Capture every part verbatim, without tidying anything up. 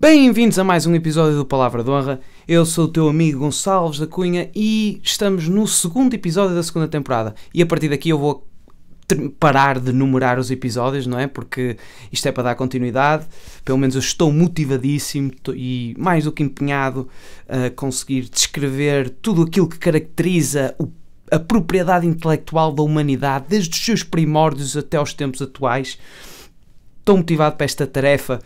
Bem-vindos a mais um episódio do Palavra de Honra. Eu sou o teu amigo Gonçalo Alves da Cunha e estamos no segundo episódio da segunda temporada. E a partir daqui eu vou parar de numerar os episódios, não é? Porque isto é para dar continuidade. Pelo menos eu estou motivadíssimo e mais do que empenhado a conseguir descrever tudo aquilo que caracteriza o a propriedade intelectual da humanidade, desde os seus primórdios até aos tempos atuais. Estou motivado para esta tarefa,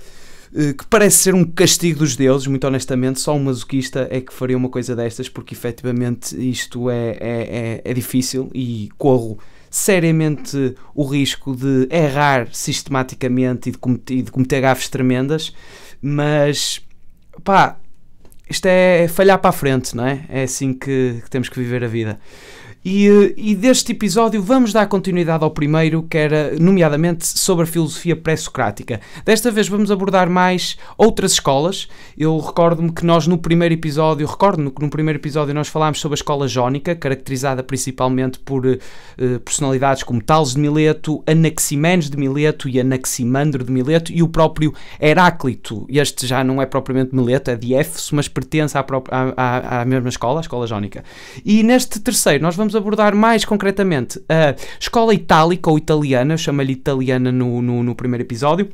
que parece ser um castigo dos deuses, muito honestamente. Só um masoquista é que faria uma coisa destas, porque efetivamente isto é, é, é, é difícil e corro seriamente o risco de errar sistematicamente e de cometer, e de cometer gafes tremendas, mas pá, isto é falhar para a frente, não é? É assim que, que temos que viver a vida. E, e deste episódio vamos dar continuidade ao primeiro, que era nomeadamente sobre a filosofia pré-socrática. Desta vez vamos abordar mais outras escolas. Eu recordo-me que nós no primeiro episódio, recordo-me que no primeiro episódio nós falámos sobre a escola jónica, caracterizada principalmente por eh, personalidades como Tales de Mileto, Anaxímenes de Mileto e Anaximandro de Mileto e o próprio Heráclito. Este já não é propriamente Mileto, é de Éfeso, mas pertence à, própria, à, à, à mesma escola, a escola jónica. E neste terceiro nós vamos Vamos abordar mais concretamente a escola itálica ou italiana, eu chamei-lhe italiana no, no, no primeiro episódio,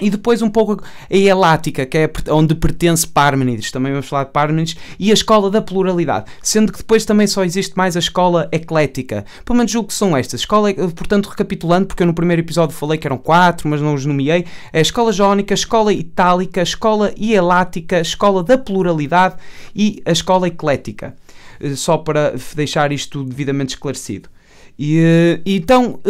e depois um pouco a elática, que é onde pertence Parmênides, também vamos falar de Parmênides, e a escola da pluralidade, sendo que depois também só existe mais a escola eclética. Pelo menos julgo que são estas. Escola, portanto, recapitulando, porque eu no primeiro episódio falei que eram quatro, mas não os nomeei, a escola jónica, a escola itálica, a escola elática, a escola da pluralidade e a escola eclética. Só para deixar isto devidamente esclarecido. E, então,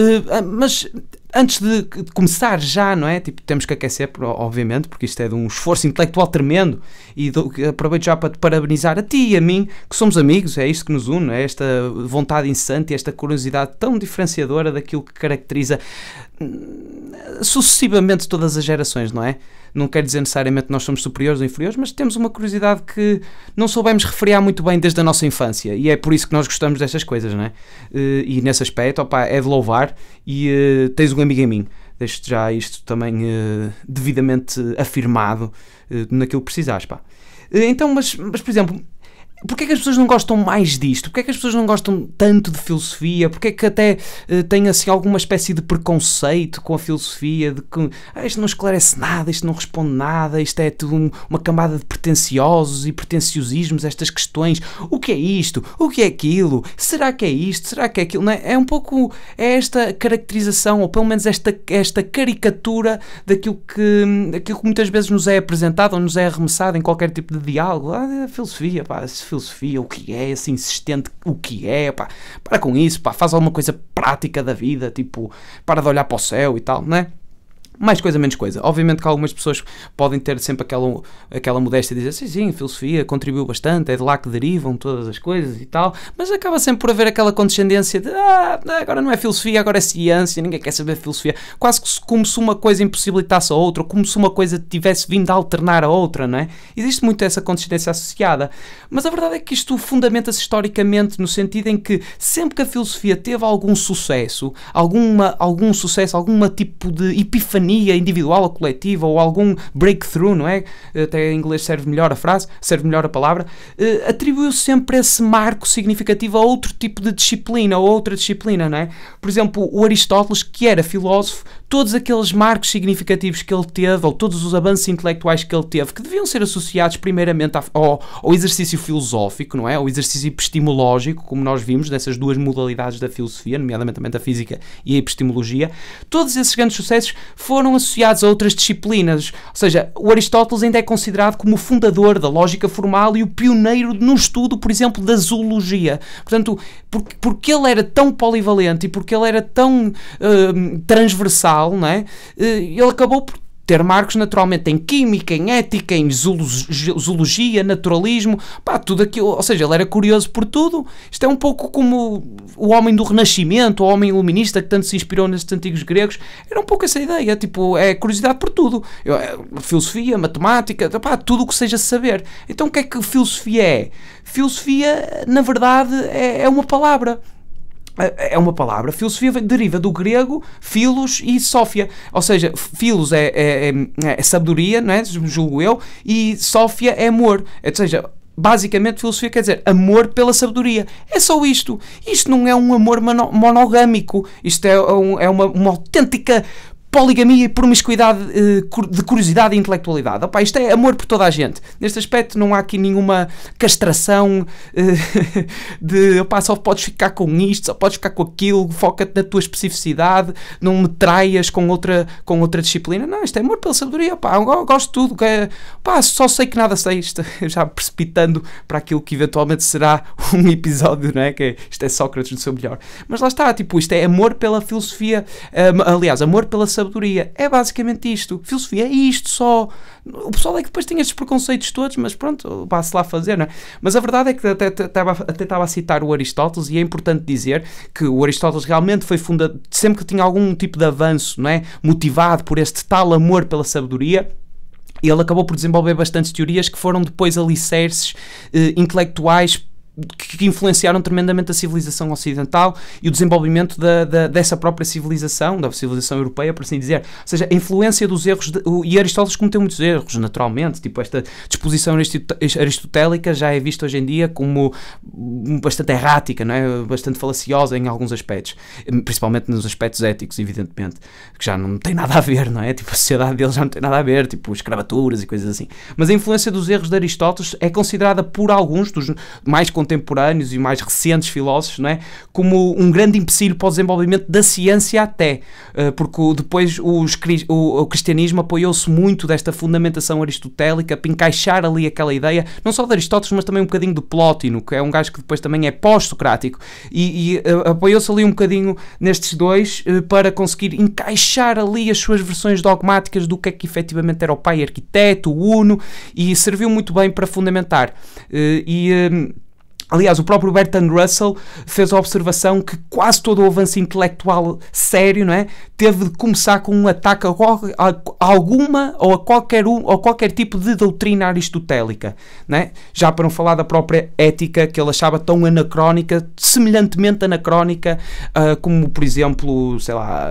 mas antes de começar já, não é? Tipo, temos que aquecer, obviamente, porque isto é de um esforço intelectual tremendo, e do, aproveito já para te parabenizar a ti e a mim, que somos amigos, é isto que nos une, é esta vontade insante, esta curiosidade tão diferenciadora daquilo que caracteriza sucessivamente todas as gerações, não é? Não quer dizer necessariamente que nós somos superiores ou inferiores, mas temos uma curiosidade que não soubemos refrear muito bem desde a nossa infância, e é por isso que nós gostamos destas coisas, não é? E nesse aspecto, opa, é de louvar, e tens um amigo em mim. Deixo-te já isto também devidamente afirmado naquilo que precisares, pá. Então, mas, mas por exemplo, porquê é que as pessoas não gostam mais disto? Porquê é que as pessoas não gostam tanto de filosofia? Porquê é que até uh, têm assim, alguma espécie de preconceito com a filosofia? De que ah, isto não esclarece nada, isto não responde nada, isto é tudo um, uma camada de pretenciosos e pretenciosismos, estas questões. O que é isto? O que é aquilo? Será que é isto? Será que é aquilo? Não é? É um pouco é esta caracterização, ou pelo menos esta, esta caricatura daquilo que, daquilo que muitas vezes nos é apresentado ou nos é arremessado em qualquer tipo de diálogo. Ah, filosofia, pá, filosofia, o que é, assim, insistente, o que é, pá, para com isso, pá, faz alguma coisa prática da vida, tipo, para de olhar para o céu e tal, não é? Mais coisa, menos coisa. Obviamente que algumas pessoas podem ter sempre aquela, aquela modéstia de dizer, sim, sim, filosofia contribuiu bastante, é de lá que derivam todas as coisas e tal, mas acaba sempre por haver aquela condescendência de, ah, agora não é filosofia, agora é ciência, ninguém quer saber filosofia. Quase como se uma coisa impossibilitasse a outra, ou como se uma coisa tivesse vindo a alternar a outra, não é? Existe muito essa condescendência associada, mas a verdade é que isto fundamenta-se historicamente no sentido em que sempre que a filosofia teve algum sucesso, alguma, algum sucesso, alguma tipo de epifania individual ou coletiva, ou algum breakthrough, não é? Até em inglês serve melhor a frase, serve melhor a palavra, atribuiu-se sempre esse marco significativo a outro tipo de disciplina, ou outra disciplina, não é? Por exemplo, o Aristóteles, que era filósofo, todos aqueles marcos significativos que ele teve, ou todos os avanços intelectuais que ele teve, que deviam ser associados primeiramente ao, ao exercício filosófico, não é? Ao exercício epistemológico, como nós vimos nessas duas modalidades da filosofia, nomeadamente a física e a epistemologia, todos esses grandes sucessos foram foram associados a outras disciplinas, ou seja, o Aristóteles ainda é considerado como o fundador da lógica formal e o pioneiro no estudo, por exemplo, da zoologia. Portanto, porque, porque ele era tão polivalente e porque ele era tão uh, transversal, não é? Uh, ele acabou por ter marcos naturalmente em química, em ética, em zoologia, naturalismo, pá, tudo aquilo, ou seja, ele era curioso por tudo. Isto é um pouco como o homem do Renascimento, o homem iluminista que tanto se inspirou nestes antigos gregos, era um pouco essa ideia, tipo, é curiosidade por tudo, Eu, é, filosofia, matemática, pá, tudo o que seja saber. Então o que é que filosofia é? Filosofia, na verdade, é, é uma palavra. é uma palavra. Filosofia deriva do grego filos e sófia, ou seja, filos é, é, é, é sabedoria, não é? Julgo eu, e sófia é amor, ou seja, basicamente filosofia quer dizer amor pela sabedoria. É só isto. Isto não é um amor monogâmico, isto é, um, é uma, uma autêntica poligamia e promiscuidade de curiosidade e intelectualidade. Opa, isto é amor por toda a gente. Neste aspecto não há aqui nenhuma castração de opa, só podes ficar com isto, só podes ficar com aquilo, foca-te na tua especificidade, não me traias com outra, com outra disciplina. Não, isto é amor pela sabedoria. Opa, eu gosto de tudo. Opa, só sei que nada sei. Isto, já precipitando para aquilo que eventualmente será um episódio, não é? Que isto é Sócrates no seu melhor. Mas lá está, tipo, isto é amor pela filosofia, aliás, amor pela sabedoria. Sabedoria. É basicamente isto. Filosofia é isto só. O pessoal é que depois tem estes preconceitos todos, mas pronto, vá-se lá fazer, não é? Mas a verdade é que até estava a citar o Aristóteles, e é importante dizer que o Aristóteles realmente foi fundador, sempre que tinha algum tipo de avanço, não é? Motivado por este tal amor pela sabedoria, ele acabou por desenvolver bastantes teorias que foram depois alicerces eh, intelectuais que influenciaram tremendamente a civilização ocidental e o desenvolvimento da, da, dessa própria civilização, da civilização europeia, por assim dizer. Ou seja, a influência dos erros, de, e Aristóteles cometeu muitos erros, naturalmente, tipo esta disposição aristotélica já é vista hoje em dia como bastante errática, não é? Bastante falaciosa em alguns aspectos, principalmente nos aspectos éticos, evidentemente, que já não tem nada a ver, não é? Tipo, a sociedade deles já não tem nada a ver, tipo escravaturas e coisas assim. Mas a influência dos erros de Aristóteles é considerada por alguns dos mais contemporâneos e mais recentes filósofos, não é? Como um grande empecilho para o desenvolvimento da ciência até, porque depois os, o cristianismo apoiou-se muito desta fundamentação aristotélica para encaixar ali aquela ideia, não só de Aristóteles, mas também um bocadinho de Plótino, que é um gajo que depois também é pós-socrático, e, e apoiou-se ali um bocadinho nestes dois para conseguir encaixar ali as suas versões dogmáticas do que é que efetivamente era o pai arquiteto, o uno, e serviu muito bem para fundamentar. E... aliás, o próprio Bertrand Russell fez a observação que quase todo o avanço intelectual sério, não é, teve de começar com um ataque a, qual, a alguma ou a qualquer, um, ou qualquer tipo de doutrina aristotélica, não é? Já para não falar da própria ética que ele achava tão anacrónica, semelhantemente anacrónica, uh, como por exemplo, sei lá,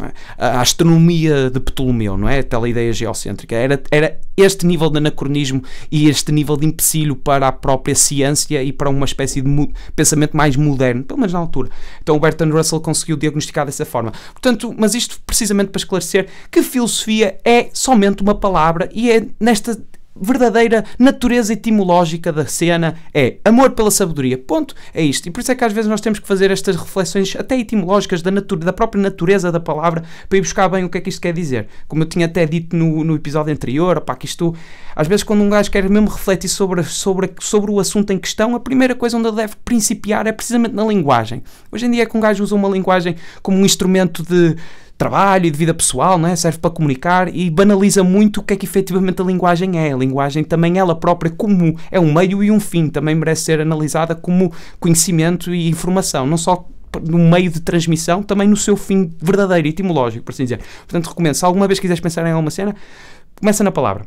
uh, a astronomia de Ptolomeu, não é? Aquela ideia geocêntrica. Era, era este nível de anacronismo e este nível de empecilho para a própria ciência e para uma espécie de pensamento mais moderno, pelo menos na altura. Então o Bertrand Russell conseguiu diagnosticar dessa forma. Portanto, mas isto precisamente para esclarecer que filosofia é somente uma palavra, e é nesta verdadeira natureza etimológica da cena, é amor pela sabedoria, ponto, é isto. E por isso é que às vezes nós temos que fazer estas reflexões até etimológicas da, da própria natureza da palavra, para ir buscar bem o que é que isto quer dizer. Como eu tinha até dito no, no episódio anterior, opá, que isto, às vezes quando um gajo quer mesmo refletir sobre, sobre, sobre o assunto em questão, a primeira coisa onde ele deve principiar é precisamente na linguagem. Hoje em dia é que um gajo usa uma linguagem como um instrumento de trabalho e de vida pessoal, não é? Serve para comunicar e banaliza muito o que é que efetivamente a linguagem é. A linguagem também ela própria como é um meio e um fim, também merece ser analisada como conhecimento e informação, não só no meio de transmissão, também no seu fim verdadeiro, etimológico, por assim dizer. Portanto, recomendo, se alguma vez quiseres pensar em alguma cena, começa na palavra.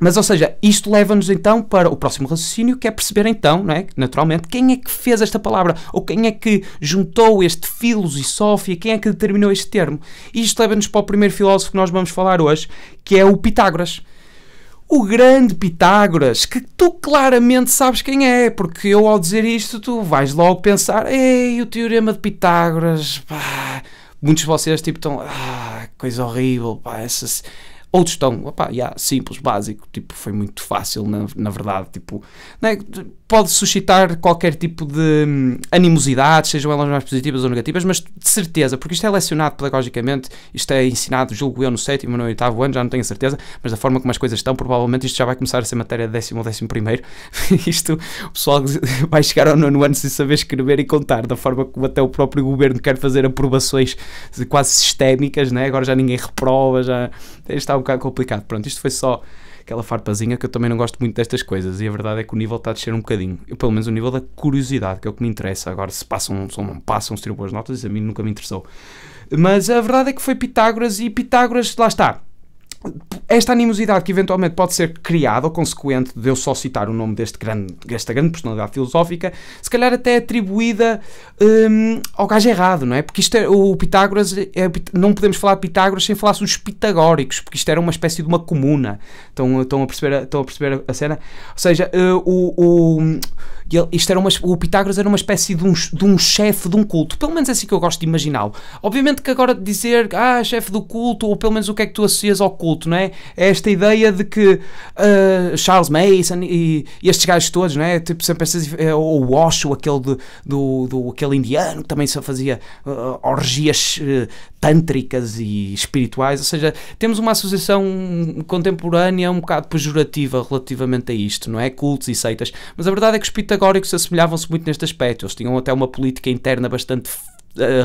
Mas, ou seja, isto leva-nos então para o próximo raciocínio, que é perceber então, não é? Naturalmente, quem é que fez esta palavra, ou quem é que juntou este filos e sófia, quem é que determinou este termo. E isto leva-nos para o primeiro filósofo que nós vamos falar hoje, que é o Pitágoras. O grande Pitágoras, que tu claramente sabes quem é, porque eu ao dizer isto, tu vais logo pensar, ei, o teorema de Pitágoras, pá. Muitos de vocês tipo estão, ah, coisa horrível, pá, essas... Outros estão, opá, yeah, simples, básico, tipo, foi muito fácil, na, na verdade, tipo, não é? Pode suscitar qualquer tipo de hum, animosidade, sejam elas mais positivas ou negativas, mas de certeza, porque isto é lecionado pedagogicamente, isto é ensinado, julgo eu, no sétimo ou no oitavo ano, já não tenho a certeza, mas da forma como as coisas estão, provavelmente isto já vai começar a ser matéria de décimo ou décimo primeiro, isto, o pessoal vai chegar ao nono ano sem saber escrever e contar, da forma como até o próprio governo quer fazer aprovações quase sistémicas, né? Agora já ninguém reprova, já está um bocado complicado. Pronto, isto foi só aquela farpazinha, que eu também não gosto muito destas coisas, e a verdade é que o nível está a descer um bocadinho, eu, pelo menos o nível da curiosidade, que é o que me interessa. Agora, se passam ou não passam, se tiram boas notas, isso a mim nunca me interessou. Mas a verdade é que foi Pitágoras, e Pitágoras, lá está, esta animosidade que eventualmente pode ser criada ou consequente de eu só citar o nome deste grande, desta grande personalidade filosófica, se calhar até atribuída hum, ao gajo errado, não é? Porque isto é, o Pitágoras, é, não podemos falar de Pitágoras sem falar dos pitagóricos, porque isto era uma espécie de uma comuna. Estão, estão, a, perceber, estão a perceber a cena? Ou seja, o, o, isto era uma, o Pitágoras era uma espécie de um, de um chefe de um culto, pelo menos é assim que eu gosto de imaginá-lo. Obviamente que agora dizer, ah, chefe do culto, ou pelo menos o que é que tu associas ao culto, não é? Esta ideia de que uh, Charles Manson e, e estes gajos todos, não é? Tipo, sempre estes, ou o Osho, aquele, de, do, do, aquele indiano que também só fazia uh, orgias uh, tântricas e espirituais, ou seja, temos uma associação contemporânea um bocado pejorativa relativamente a isto, não é? Cultos e seitas, mas a verdade é que os pitagóricos assemelhavam-se muito neste aspecto, eles tinham até uma política interna bastante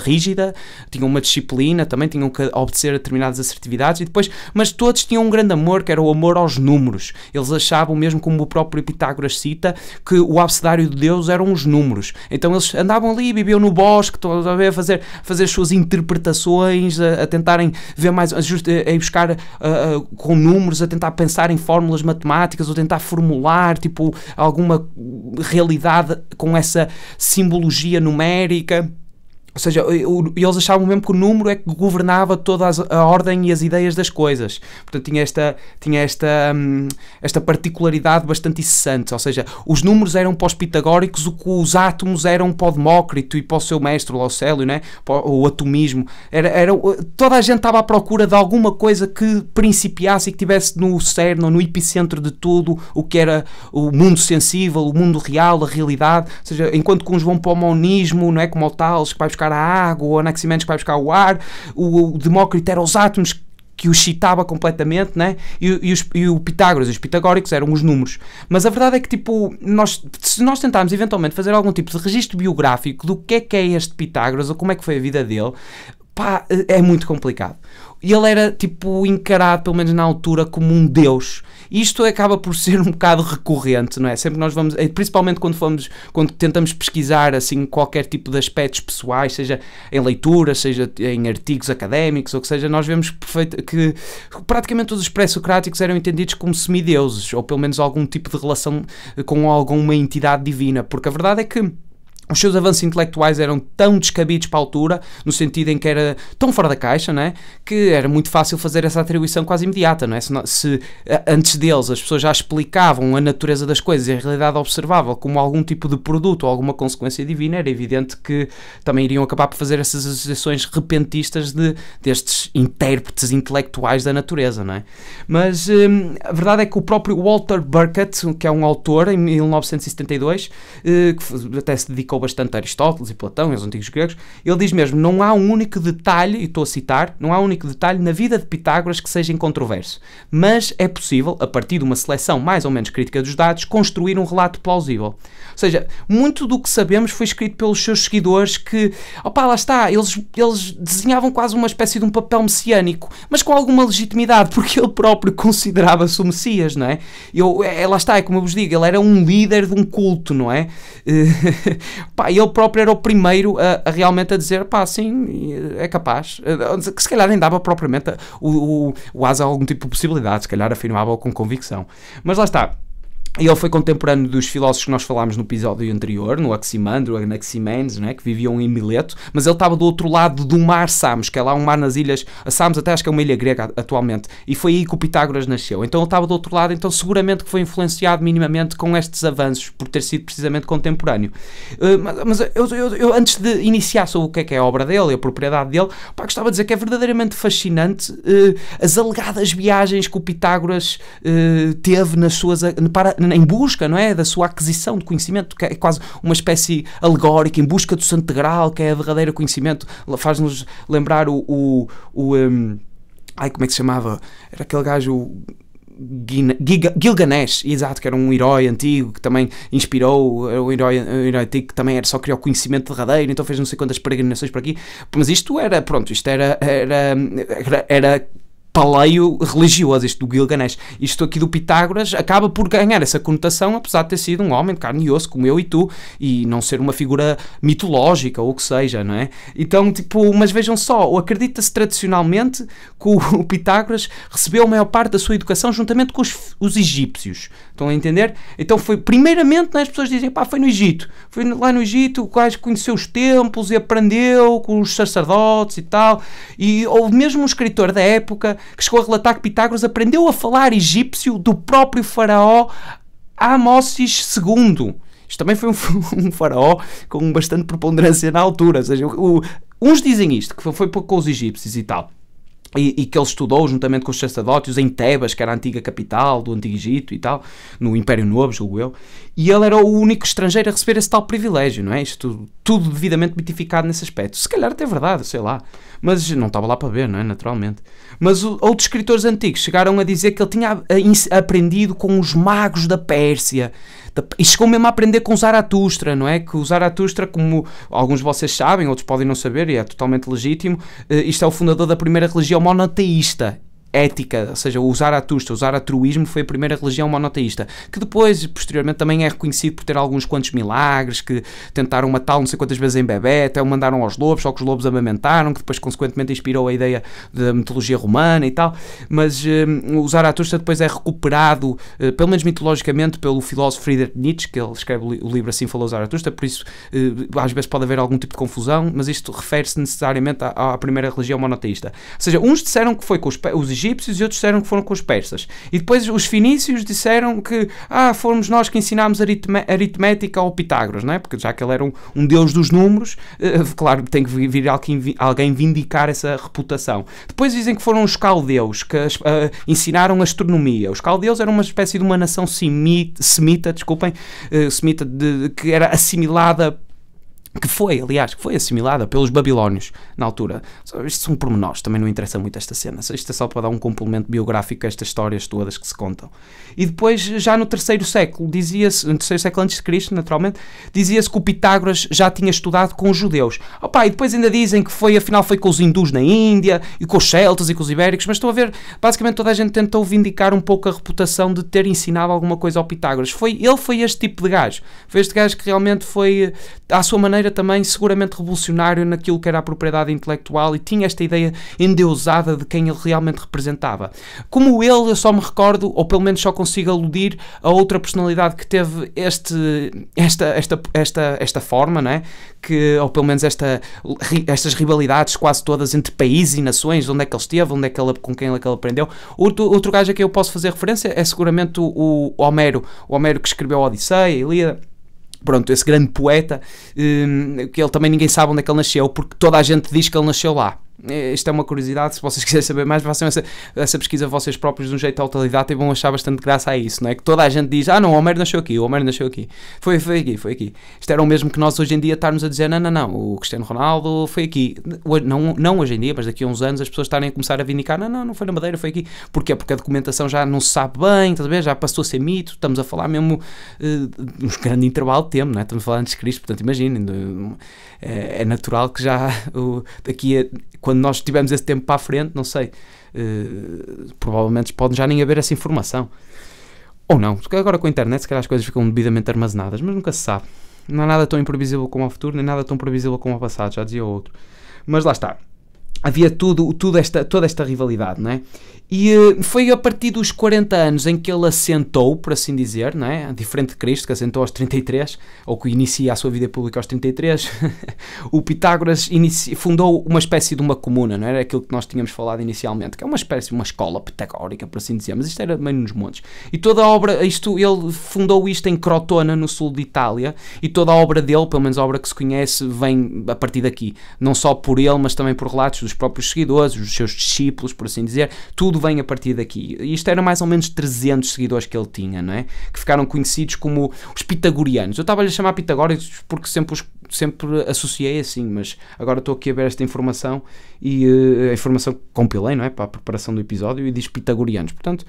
rígida, tinham uma disciplina, também tinham que obedecer a determinadas assertividades e depois, mas todos tinham um grande amor que era o amor aos números. Eles achavam, mesmo como o próprio Pitágoras cita, que o abecedário de Deus eram os números, então eles andavam ali, viviam no bosque, a fazer, fazer suas interpretações, a, a tentarem ver mais, a, a ir buscar a, a, com números, a tentar pensar em fórmulas matemáticas ou tentar formular tipo alguma realidade com essa simbologia numérica. Ou seja, eles achavam mesmo que o número é que governava toda a ordem e as ideias das coisas. Portanto, tinha esta, tinha esta, esta particularidade bastante incessante. Ou seja, os números eram para os pitagóricos o que os átomos eram para o Demócrito e para o seu mestre, o Leucélio, né? O atomismo. Era, era, toda a gente estava à procura de alguma coisa que principiasse e que tivesse no cerne, no epicentro de tudo, o que era o mundo sensível, o mundo real, a realidade. Ou seja, enquanto que uns vão para o monismo, não é? Como o Tales, que vai buscar a água, o Anaxímenes que vai buscar o ar, o, o Demócrito era os átomos que o excitava completamente, né? e, e, os, e o Pitágoras, os pitagóricos eram os números. Mas a verdade é que, tipo, nós, se nós tentarmos eventualmente fazer algum tipo de registro biográfico do que é que é este Pitágoras ou como é que foi a vida dele, pá, é muito complicado. E ele era, tipo, encarado, pelo menos na altura, como um deus. E isto acaba por ser um bocado recorrente, não é? Sempre nós vamos, principalmente quando fomos, quando tentamos pesquisar, assim, qualquer tipo de aspectos pessoais, seja em leituras, seja em artigos académicos, ou que seja, nós vemos perfeito, que praticamente todos os pré-socráticos eram entendidos como semideuses, ou pelo menos algum tipo de relação com alguma entidade divina, porque a verdade é que os seus avanços intelectuais eram tão descabidos para a altura, no sentido em que era tão fora da caixa, não é? Que era muito fácil fazer essa atribuição quase imediata, não é? Se, não, se antes deles as pessoas já explicavam a natureza das coisas e a realidade observável como algum tipo de produto ou alguma consequência divina, era evidente que também iriam acabar por fazer essas associações repentistas de, destes intérpretes intelectuais da natureza, não é? Mas hum, a verdade é que o próprio Walter Burkett, que é um autor, em mil novecentos e setenta e dois, eh, que até se dedicou bastante a Aristóteles e Platão e os antigos gregos, ele diz mesmo, não há um único detalhe, e estou a citar, não há um único detalhe na vida de Pitágoras que seja incontroverso, mas é possível, a partir de uma seleção mais ou menos crítica dos dados, construir um relato plausível. Ou seja, muito do que sabemos foi escrito pelos seus seguidores que, opá, lá está, eles, eles desenhavam quase uma espécie de um papel messiânico, mas com alguma legitimidade, porque ele próprio considerava-se o Messias, não é? Eu, é? Lá está, é como eu vos digo, ele era um líder de um culto, não é? Pá, ele próprio era o primeiro a, a realmente a dizer, pá, sim, é capaz, que se calhar nem dava propriamente a, o, o, o asa a algum tipo de possibilidade, se calhar afirmava-o com convicção, mas lá está. E ele foi contemporâneo dos filósofos que nós falámos no episódio anterior, no Anaximandro, Anaximenes, né, que viviam em Mileto, mas ele estava do outro lado do mar Samos, que é lá um mar nas ilhas, a Samos até acho que é uma ilha grega atualmente, e foi aí que o Pitágoras nasceu. Então ele estava do outro lado, então seguramente que foi influenciado minimamente com estes avanços, por ter sido precisamente contemporâneo. Uh, mas mas eu, eu, eu, antes de iniciar sobre o que é que é a obra dele e a propriedade dele, pá, gostava de dizer que é verdadeiramente fascinante uh, as alegadas viagens que o Pitágoras uh, teve nas suas... Para, em busca, não é, da sua aquisição de conhecimento, que é quase uma espécie alegórica, em busca do Santo Graal, que é a verdadeira conhecimento, faz-nos lembrar o, o, o um, ai, como é que se chamava, era aquele gajo Gilgamesh, exato, que era um herói antigo que também inspirou, era um herói, um herói antigo que também era só criar o conhecimento derradeiro, então fez não sei quantas peregrinações por aqui, mas isto era, pronto, isto era era, era, era paleio religioso, isto do Gilgamesh. Isto aqui do Pitágoras acaba por ganhar essa conotação, apesar de ter sido um homem de carne e osso, como eu e tu, e não ser uma figura mitológica ou o que seja, não é? Então, tipo, mas vejam só, acredita-se tradicionalmente que o Pitágoras recebeu a maior parte da sua educação juntamente com os, os egípcios. Estão a entender? Então foi, primeiramente, né, as pessoas dizem, pá, foi no Egito. Foi lá no Egito, o gajo conheceu os templos e aprendeu com os sacerdotes e tal. E houve mesmo um escritor da época que chegou a relatar que Pitágoras aprendeu a falar egípcio do próprio faraó Amósis segundo. Isto também foi um, um faraó com bastante preponderância na altura. Ou seja, o, uns dizem isto, que foi com os egípcios e tal. E, e que ele estudou juntamente com os sacerdotes em Tebas, que era a antiga capital do Antigo Egito e tal, no Império Novo, julgo eu, e ele era o único estrangeiro a receber esse tal privilégio, não é? Isto tudo devidamente mitificado nesse aspecto. Se calhar até é verdade, sei lá, mas não estava lá para ver, não é? Naturalmente. Mas o, outros escritores antigos chegaram a dizer que ele tinha a, a, aprendido com os magos da Pérsia, da, e chegou mesmo a aprender com Zaratustra, não é? Que o Zaratustra, como alguns de vocês sabem, outros podem não saber, e é totalmente legítimo, isto é o fundador da primeira religião monoteísta, ética, ou seja, o Zaratustra, o zaratruísmo foi a primeira religião monoteísta, que depois, posteriormente, também é reconhecido por ter alguns quantos milagres, que tentaram matá-lo não sei quantas vezes em bebê, até o mandaram aos lobos, só que os lobos amamentaram, que depois, consequentemente, inspirou a ideia da mitologia romana e tal, mas um, o Zaratustra depois é recuperado, uh, pelo menos mitologicamente, pelo filósofo Friedrich Nietzsche, que ele escreve o livro Assim Falou Zaratustra, por isso, uh, às vezes pode haver algum tipo de confusão, mas isto refere-se necessariamente à, à primeira religião monoteísta. Ou seja, uns disseram que foi com os, os egípcios e outros disseram que foram com os persas. E depois os fenícios disseram que ah, fomos nós que ensinámos aritme, aritmética ao Pitágoras, não é? Porque já que ele era um, um deus dos números, uh, claro, tem que vir alguém, alguém vindicar essa reputação. Depois dizem que foram os caldeus que uh, ensinaram astronomia. Os caldeus eram uma espécie de uma nação semita, semita desculpem, uh, semita de, que era assimilada que foi, aliás, que foi assimilada pelos babilónios na altura. Isto são pormenores, também não interessa muito esta cena. Isto é só para dar um complemento biográfico a estas histórias todas que se contam. E depois, já no terceiro século, dizia-se, no terceiro século antes de Cristo, naturalmente, dizia-se que o Pitágoras já tinha estudado com os judeus. Opa, e depois ainda dizem que foi, afinal, foi com os hindus na Índia, e com os celtas e com os ibéricos, mas estão a ver, basicamente toda a gente tentou vindicar um pouco a reputação de ter ensinado alguma coisa ao Pitágoras. Foi, ele foi este tipo de gajo. Foi este gajo que realmente foi, à sua maneira, também seguramente revolucionário naquilo que era a propriedade intelectual e tinha esta ideia endeusada de quem ele realmente representava. Como ele, eu só me recordo, ou pelo menos só consigo aludir a outra personalidade que teve este, esta, esta, esta, esta forma, não é? Que, ou pelo menos esta, estas rivalidades quase todas entre países e nações, onde é que ele esteve, onde é que ele, com quem é que ele aprendeu. Outro, outro gajo a quem eu posso fazer referência é seguramente o, o Homero, o Homero que escreveu a Odisseia, a Ilíada. Pronto, esse grande poeta, que ele também ninguém sabe onde é que ele nasceu, porque toda a gente diz que ele nasceu lá. Isto é uma curiosidade, se vocês quiserem saber mais, façam essa, essa pesquisa vocês próprios de um jeito autodidata e vão achar bastante graça a isso, não é? Que toda a gente diz, ah não, o Homero nasceu aqui, o Homero nasceu aqui, foi, foi aqui, foi aqui. Isto era o mesmo que nós hoje em dia estarmos a dizer, não, não, não, o Cristiano Ronaldo foi aqui. Não, não hoje em dia, mas daqui a uns anos as pessoas estarem a começar a vindicar, não, não, não foi na Madeira, foi aqui. Porquê? Porque a documentação já não se sabe bem, talvez já passou a ser mito, estamos a falar mesmo de uh, um grande intervalo de tempo, não é? Estamos a falar antes de Cristo, portanto imaginem, é, é natural que já uh, daqui a... Quando nós tivemos esse tempo para a frente, não sei, uh, provavelmente pode já nem haver essa informação. Ou não, porque agora com a internet se calhar as coisas ficam devidamente armazenadas, mas nunca se sabe. Não há nada tão imprevisível como o futuro, nem nada tão previsível como o passado, já dizia outro. Mas lá está. Havia tudo, tudo esta, toda esta rivalidade, não é? E uh, foi a partir dos quarenta anos em que ele assentou, por assim dizer, não é? Diferente de Cristo, que assentou aos trinta e três, ou que inicia a sua vida pública aos trinta e três, o Pitágoras inicia, fundou uma espécie de uma comuna, não é? Era aquilo que nós tínhamos falado inicialmente, que é uma espécie de uma escola pitagórica, por assim dizer, mas isto era meio nos montes. E toda a obra, isto, ele fundou isto em Crotona, no sul de Itália, e toda a obra dele, pelo menos a obra que se conhece, vem a partir daqui. Não só por ele, mas também por relatos dos próprios seguidores, dos seus discípulos, por assim dizer, tudo vem a partir daqui. E isto era mais ou menos trezentos seguidores que ele tinha, não é? Que ficaram conhecidos como os pitagorianos. Eu estava-lhe a chamar pitagóricos porque sempre os sempre associei assim, mas agora estou aqui a ver esta informação e uh, a informação que compilei, não é, para a preparação do episódio, e diz pitagorianos, portanto,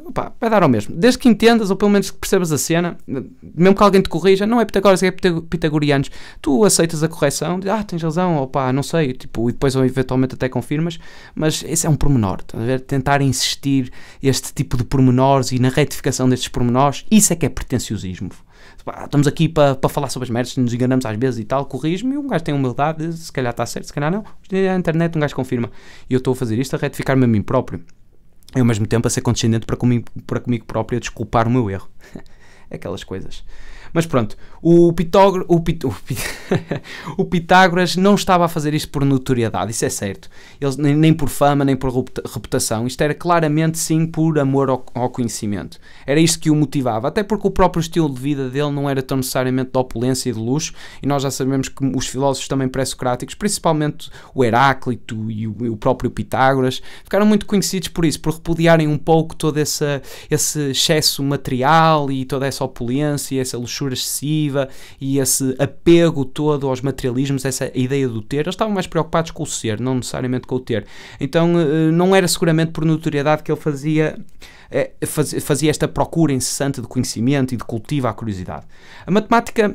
uh, pá, vai dar ao mesmo, desde que entendas ou pelo menos que percebas a cena, mesmo que alguém te corrija, não é Pitágoras, é pitagorianos, tu aceitas a correção, diz, ah, tens razão, ou pá, não sei, tipo, e depois ou eventualmente até confirmas, mas esse é um pormenor, estás a ver? Tentar insistir este tipo de pormenores e na retificação destes pormenores, isso é que é pretenciosismo. Estamos aqui para, para falar sobre as merdas, nos enganamos às vezes e tal, corrijo-me, um gajo tem humildade, se calhar está certo, se calhar não, na internet um gajo confirma, e eu estou a fazer isto a retificar-me a mim próprio, e ao mesmo tempo a ser condescendente para comigo, para comigo próprio, a desculpar o meu erro, aquelas coisas. Mas pronto, o, Pitógor, o, Pit, o, Pit, o Pitágoras não estava a fazer isto por notoriedade, isso é certo, eles, nem, nem por fama, nem por reputação, isto era claramente sim por amor ao, ao conhecimento, era isto que o motivava, até porque o próprio estilo de vida dele não era tão necessariamente de opulência e de luxo, e nós já sabemos que os filósofos também pré-socráticos, principalmente o Heráclito e o, e o próprio Pitágoras, ficaram muito conhecidos por isso, por repudiarem um pouco todo esse, esse excesso material e toda essa opulência e essa luxo excessiva e esse apego todo aos materialismos, essa ideia do ter, eles estavam mais preocupados com o ser, não necessariamente com o ter, então não era seguramente por notoriedade que ele fazia, fazia esta procura incessante de conhecimento e de cultivar a curiosidade. A matemática,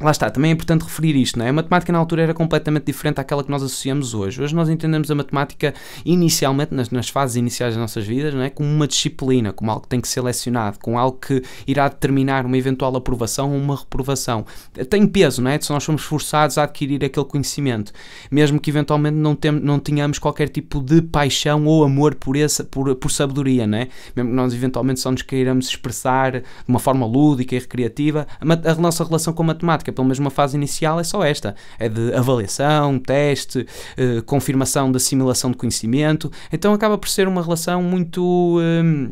lá está, também é importante referir isto, não é? A matemática na altura era completamente diferente daquela que nós associamos hoje. Hoje nós entendemos a matemática inicialmente, nas, nas fases iniciais das nossas vidas, não é? Como uma disciplina, como algo que tem que ser lecionado, como algo que irá determinar uma eventual aprovação ou uma reprovação. Tem peso, não é? Se nós somos forçados a adquirir aquele conhecimento, mesmo que eventualmente não, tem, não tenhamos qualquer tipo de paixão ou amor por, esse, por, por sabedoria, não é? Mesmo que nós eventualmente só nos queiramos expressar de uma forma lúdica e recreativa, a, a nossa relação com a matemática, que pelo menos uma fase inicial é só esta, é de avaliação, teste, eh, confirmação da assimilação de conhecimento, então acaba por ser uma relação muito... Eh,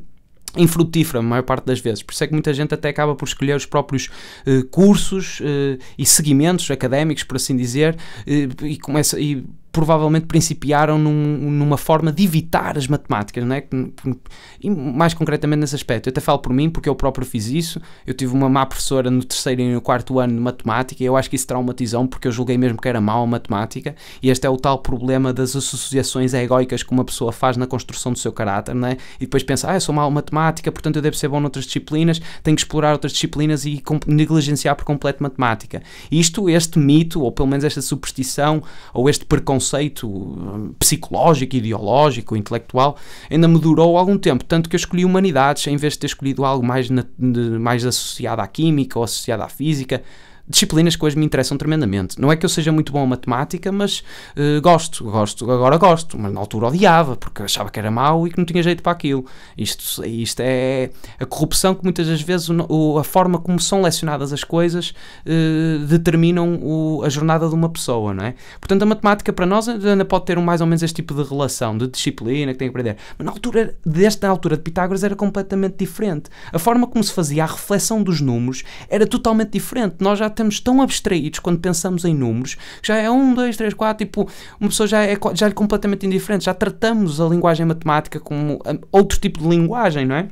infrutífera, a maior parte das vezes, por isso é que muita gente até acaba por escolher os próprios eh, cursos eh, e seguimentos académicos, por assim dizer, eh, e, começa, e provavelmente principiaram num, numa forma de evitar as matemáticas, não é? E mais concretamente nesse aspecto, eu até falo por mim, porque eu próprio fiz isso, eu tive uma má professora no terceiro e no quarto ano de matemática, e eu acho que isso traumatizou-me, porque eu julguei mesmo que era mau a matemática, e este é o tal problema das associações egóicas que uma pessoa faz na construção do seu caráter, não é? E depois pensa, ah, eu sou mau a matemática, portanto eu devo ser bom noutras disciplinas, tenho que explorar outras disciplinas e negligenciar por completo matemática. Isto, este mito, ou pelo menos esta superstição, ou este preconceito psicológico, ideológico, intelectual, ainda me durou algum tempo, tanto que eu escolhi humanidades, em vez de ter escolhido algo mais, na, mais associado à química ou associado à física, disciplinas que hoje me interessam tremendamente. Não é que eu seja muito bom a matemática, mas uh, gosto, gosto, agora gosto, mas na altura odiava, porque achava que era mau e que não tinha jeito para aquilo. Isto, isto é a corrupção que muitas das vezes o, o, a forma como são lecionadas as coisas uh, determinam o, a jornada de uma pessoa, não é? Portanto, a matemática para nós ainda pode ter um, mais ou menos este tipo de relação, de disciplina que tem que aprender, mas na altura, desta altura de Pitágoras era completamente diferente. A forma como se fazia a reflexão dos números era totalmente diferente. Nós já estamos tão abstraídos quando pensamos em números, que já é um, dois, três, quatro, tipo, uma pessoa já é, já é completamente indiferente, já tratamos a linguagem matemática como outro tipo de linguagem, não é?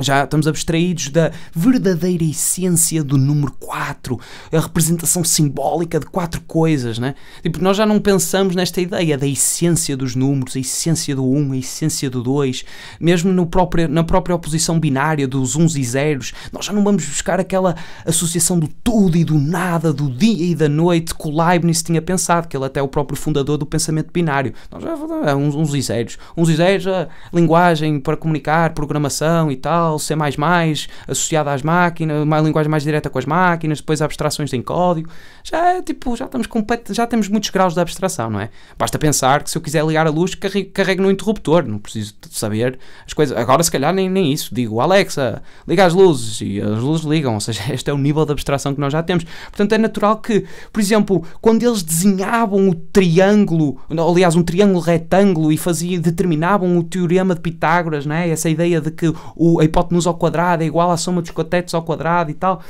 Já estamos abstraídos da verdadeira essência do número quatro, a representação simbólica de quatro coisas, né? Tipo, nós já não pensamos nesta ideia da essência dos números, a essência do um, a essência do dois, mesmo no próprio, na própria oposição binária dos uns e zeros, nós já não vamos buscar aquela associação do tudo e do nada, do dia e da noite, que o Leibniz tinha pensado, que ele até é o próprio fundador do pensamento binário. Nós já é uns, uns e zeros, uns e zeros, a linguagem para comunicar, programação e tal, C mais mais, associado às máquinas, uma linguagem mais direta com as máquinas, depois abstrações em código, já é tipo, já estamos completo, já temos muitos graus de abstração, não é? Basta pensar que se eu quiser ligar a luz, carrego, carrego no interruptor, não preciso saber as coisas, agora se calhar nem, nem isso, digo Alexa, liga as luzes, e as luzes ligam, ou seja, este é o nível de abstração que nós já temos, portanto é natural que, por exemplo, quando eles desenhavam o triângulo, aliás um triângulo retângulo e fazia, determinavam o teorema de Pitágoras, não é? Essa ideia de que o, a hipotenusa ao quadrado é igual à soma dos catetos ao quadrado e tal,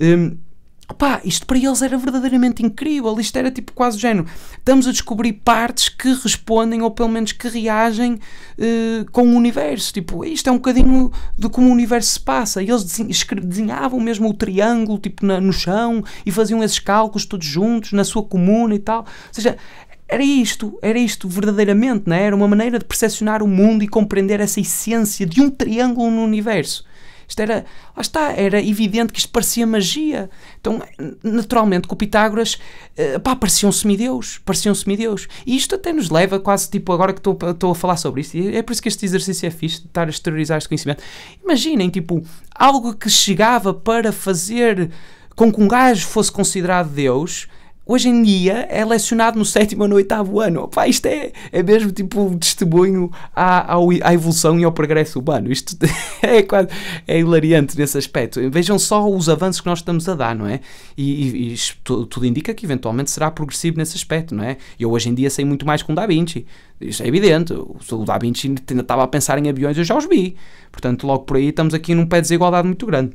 um, Opá, isto para eles era verdadeiramente incrível, isto era tipo quase o género, estamos a descobrir partes que respondem ou pelo menos que reagem uh, com o universo, tipo, isto é um bocadinho de como o universo se passa, e eles desenhavam mesmo o triângulo tipo na, no chão e faziam esses cálculos todos juntos, na sua comuna e tal, ou seja, era isto, era isto verdadeiramente, não é? Era uma maneira de percepcionar o mundo e compreender essa essência de um triângulo no universo. Isto era, lá está, era evidente que isto parecia magia. Então, naturalmente, com o Pitágoras, pá, parecia um semideus, parecia um semideus. E isto até nos leva quase, tipo, agora que estou, estou a falar sobre isto, e é por isso que este exercício é fixe, de estar a exteriorizar este conhecimento. Imaginem, tipo, algo que chegava para fazer com que um gajo fosse considerado Deus, hoje em dia é lecionado no sétimo ou no oitavo ano. Opa, isto é, é mesmo tipo um testemunho à, à evolução e ao progresso humano. Isto é quase é hilariante nesse aspecto. Vejam só os avanços que nós estamos a dar, não é? E, e isto, tudo indica que eventualmente será progressivo nesse aspecto, não é? Eu hoje em dia sei muito mais que um Da Vinci. Isto é evidente. O Da Vinci ainda estava a pensar em aviões, eu já os vi. Portanto, logo por aí estamos aqui num pé de desigualdade muito grande.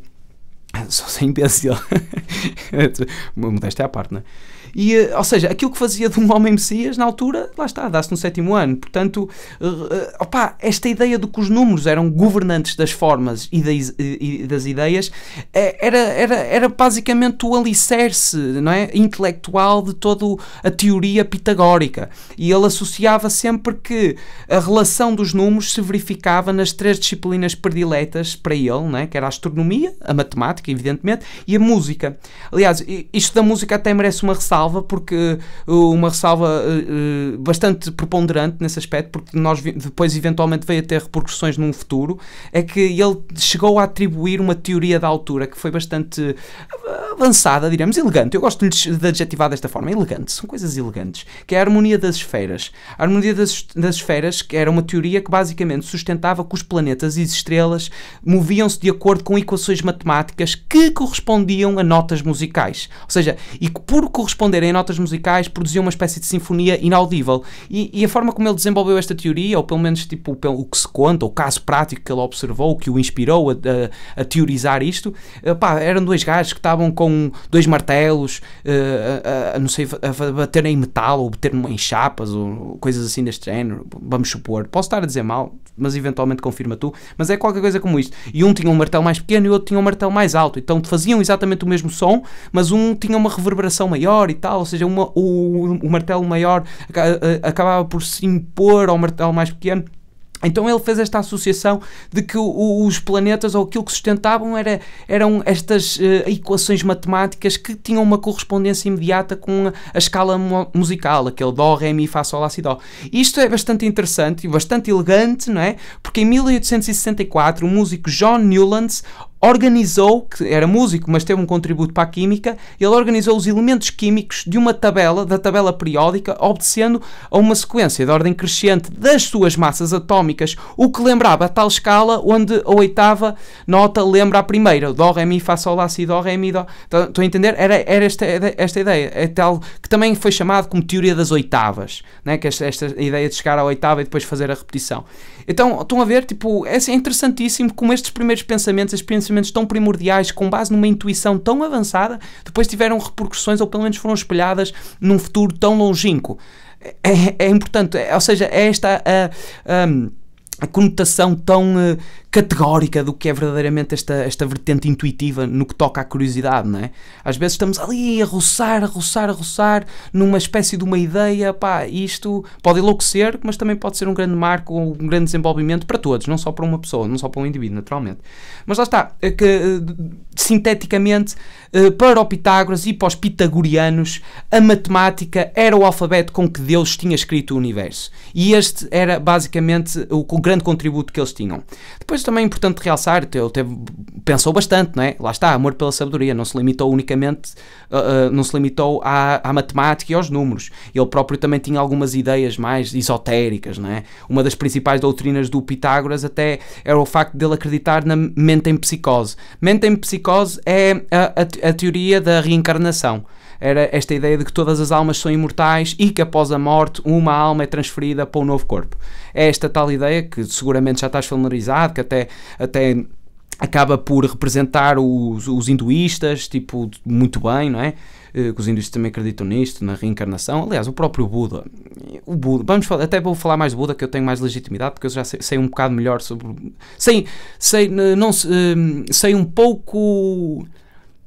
Só sem imbecil. Modéstia à parte, não é? E, ou seja, aquilo que fazia de um homem messias na altura, lá está, dá-se no sétimo ano. Portanto, opá, esta ideia de que os números eram governantes das formas e das, e das ideias era, era, era basicamente o alicerce, não é, intelectual de toda a teoria pitagórica. E ele associava sempre que a relação dos números se verificava nas três disciplinas prediletas para ele, não é, que era a astronomia, a matemática, evidentemente, e a música. Aliás, isto da música até merece uma ressalva, porque uma ressalva uh, bastante preponderante nesse aspecto, porque nós depois eventualmente veio a ter repercussões num futuro, é que ele chegou a atribuir uma teoria da altura que foi bastante avançada, diremos, elegante. Eu gosto de adjetivar desta forma, elegante, são coisas elegantes, que é a harmonia das esferas. A harmonia das, das esferas, que era uma teoria que basicamente sustentava que os planetas e as estrelas moviam-se de acordo com equações matemáticas que correspondiam a notas musicais. Ou seja, e por corresponder em notas musicais, produziam uma espécie de sinfonia inaudível. E, e a forma como ele desenvolveu esta teoria, ou pelo menos tipo, pelo, o que se conta, o caso prático que ele observou, que o inspirou a, a, a teorizar isto, pá, eram dois gajos que estavam com dois martelos, uh, a, a, não sei, a, a bater em metal, ou bater em chapas, ou coisas assim deste género, vamos supor. Posso estar a dizer mal, mas eventualmente confirma tu, mas é qualquer coisa como isto. E um tinha um martelo mais pequeno e o outro tinha um martelo mais alto, então faziam exatamente o mesmo som, mas um tinha uma reverberação maior e tal, ou seja, uma, o, o martelo maior acabava por se impor ao martelo mais pequeno. Então ele fez esta associação de que os planetas, ou aquilo que sustentavam, era, eram estas uh, equações matemáticas que tinham uma correspondência imediata com a, a escala musical, aquele Dó, Ré, Mi, Fá, Sol, Lá, Si, Dó. E isto é bastante interessante e bastante elegante, não é? Porque em mil oitocentos e sessenta e quatro o músico John Newlands organizou, que era músico mas teve um contributo para a química, ele organizou os elementos químicos de uma tabela, da tabela periódica, obedecendo a uma sequência de ordem crescente das suas massas atómicas, o que lembrava a tal escala onde a oitava nota lembra a primeira, Dó, Ré, Mi, Fá, Sol, Lá, Si, Dó, Ré, Mi, Dó. Estão a entender? Era, era esta, esta ideia, é tal, que também foi chamado como teoria das oitavas, né? Que esta, esta ideia de chegar à oitava e depois fazer a repetição. Então, estão a ver, tipo, é interessantíssimo como estes primeiros pensamentos, as pensamentos tão primordiais, com base numa intuição tão avançada, depois tiveram repercussões, ou pelo menos foram espelhadas num futuro tão longínquo. É, é importante, é, ou seja, é esta a, a, a conotação tão uh, categórica do que é verdadeiramente esta, esta vertente intuitiva no que toca à curiosidade, não é? Às vezes estamos ali a roçar, a roçar, a roçar numa espécie de uma ideia, pá, isto pode enlouquecer, mas também pode ser um grande marco, um grande desenvolvimento para todos, não só para uma pessoa, não só para um indivíduo, naturalmente. Mas lá está, que sinteticamente, para o Pitágoras e para os pitagorianos, a matemática era o alfabeto com que Deus tinha escrito o universo. E este era basicamente o grande contributo que eles tinham. Depois também é importante realçar, ele teve, pensou bastante, não é? Lá está, amor pela sabedoria, não se limitou unicamente, uh, uh, não se limitou à, à matemática e aos números. Ele próprio também tinha algumas ideias mais esotéricas, não é? Uma das principais doutrinas do Pitágoras até era o facto dele acreditar na mente em psicose. Mente em psicose é a, a, a teoria da reencarnação. Era esta ideia de que todas as almas são imortais e que após a morte uma alma é transferida para um novo corpo. É esta tal ideia que seguramente já estás familiarizado, que até, até acaba por representar os, os hinduístas, tipo, muito bem, não é? Que os hinduístas também acreditam nisto, na reencarnação. Aliás, o próprio Buda, o Buda, vamos falar, até vou falar mais do Buda, que eu tenho mais legitimidade, porque eu já sei, sei um bocado melhor sobre, sei, sei, não, sei um pouco,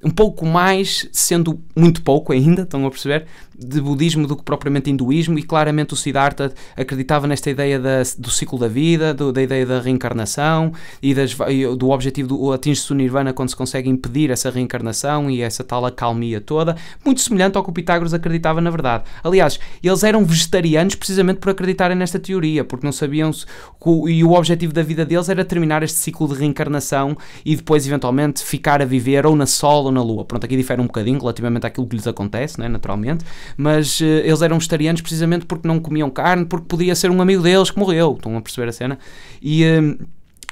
um pouco mais, sendo muito pouco ainda, estão a perceber, de budismo do que propriamente hinduísmo, e claramente o Siddhartha acreditava nesta ideia da, do ciclo da vida, do, da ideia da reencarnação e das, do objetivo do atingir-se o nirvana quando se consegue impedir essa reencarnação e essa tal acalmia toda, muito semelhante ao que o Pitágoras acreditava na verdade. Aliás, eles eram vegetarianos precisamente por acreditarem nesta teoria, porque não sabiam, se e o objetivo da vida deles era terminar este ciclo de reencarnação e depois eventualmente ficar a viver ou na Sol ou na Lua. Pronto, aqui difere um bocadinho relativamente àquilo que lhes acontece, né, naturalmente, mas uh, eles eram vegetarianos precisamente porque não comiam carne, porque podia ser um amigo deles que morreu, estão a perceber a cena? E... Uh...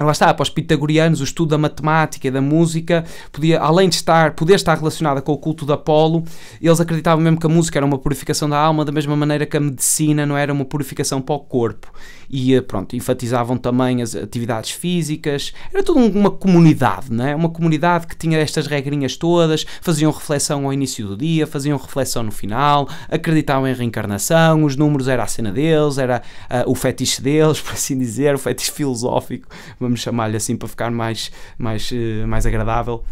lá está, para os pitagorianos, o estudo da matemática e da música podia, além de estar, poder estar relacionada com o culto de Apolo, eles acreditavam mesmo que a música era uma purificação da alma, da mesma maneira que a medicina não era uma purificação para o corpo. E pronto, enfatizavam também as atividades físicas, era toda uma comunidade, não é? Uma comunidade que tinha estas regrinhas todas, faziam reflexão ao início do dia, faziam reflexão no final, acreditavam em reencarnação, os números era a cena deles, era uh, o fetiche deles, por assim dizer, o fetiche filosófico, vamos chamar-lhe assim para ficar mais, mais, mais agradável.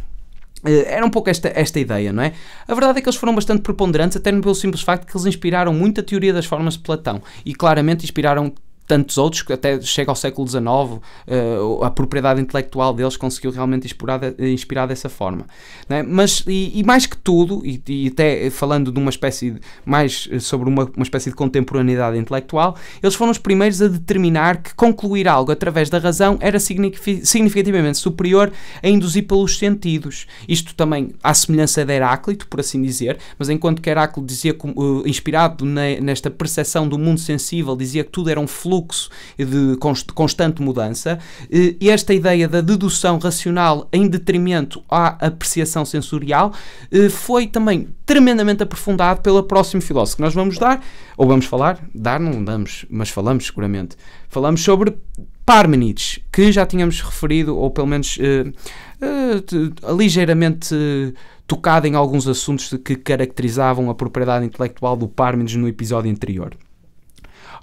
Era um pouco esta, esta ideia, não é? A verdade é que eles foram bastante preponderantes, até pelo simples facto que eles inspiraram muito a teoria das formas de Platão e claramente inspiraram tantos outros, que até chega ao século dezanove, uh, a propriedade intelectual deles conseguiu realmente inspirar, de, inspirar dessa forma. Né? Mas, e, e mais que tudo, e, e até falando de uma espécie, de, mais sobre uma, uma espécie de contemporaneidade intelectual, eles foram os primeiros a determinar que concluir algo através da razão era significativamente superior a induzir pelos sentidos. Isto também à semelhança de Heráclito, por assim dizer, mas enquanto que Heráclito dizia, uh, inspirado na, nesta percepção do mundo sensível, dizia que tudo era um fluxo fluxo de constante mudança, e esta ideia da dedução racional em detrimento à apreciação sensorial foi também tremendamente aprofundado pelo próximo filósofo que nós vamos dar, ou vamos falar, dar não damos, mas falamos seguramente, falamos sobre Parmênides, que já tínhamos referido, ou pelo menos eh, eh, ligeiramente eh, tocado em alguns assuntos que caracterizavam a propriedade intelectual do Parmênides no episódio anterior.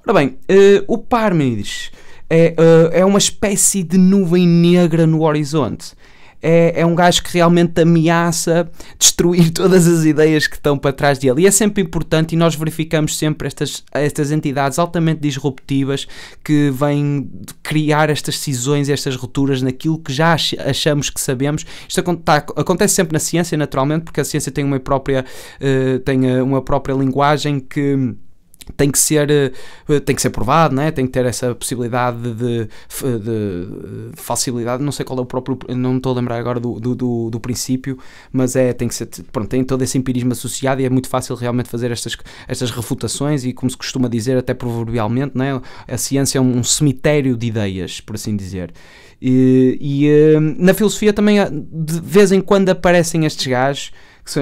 Ora bem, uh, o Parmênides é, uh, é uma espécie de nuvem negra no horizonte. É, é um gajo que realmente ameaça destruir todas as ideias que estão para trás dele. E é sempre importante, e nós verificamos sempre estas, estas entidades altamente disruptivas que vêm criar estas cisões, estas rupturas naquilo que já achamos que sabemos. Isto acontece sempre na ciência, naturalmente, porque a ciência tem uma própria, uh, tem uma própria linguagem que... tem que ser, tem que ser provado, né? Tem que ter essa possibilidade de, de, de facilidade, não sei qual é o próprio, não me estou a lembrar agora do, do, do, do princípio, mas é, tem que ser, pronto, tem todo esse empirismo associado e é muito fácil realmente fazer estas, estas refutações e, como se costuma dizer, até proverbialmente, né? A ciência é um cemitério de ideias, por assim dizer. E, e na filosofia também, de vez em quando, aparecem estes gajos, que são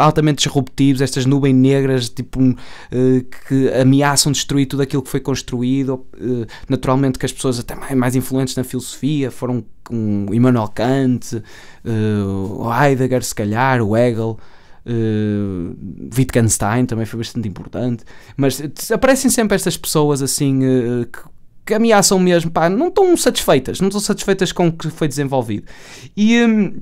altamente disruptivos, estas nuvens negras tipo, um, uh, que ameaçam destruir tudo aquilo que foi construído. Uh, naturalmente que as pessoas até mais, mais influentes na filosofia foram um, Immanuel Kant, uh, Heidegger se calhar, o Hegel, uh, Wittgenstein também foi bastante importante, mas aparecem sempre estas pessoas assim uh, que que ameaçam mesmo, pá, não estão satisfeitas, não estão satisfeitas com o que foi desenvolvido. E, um,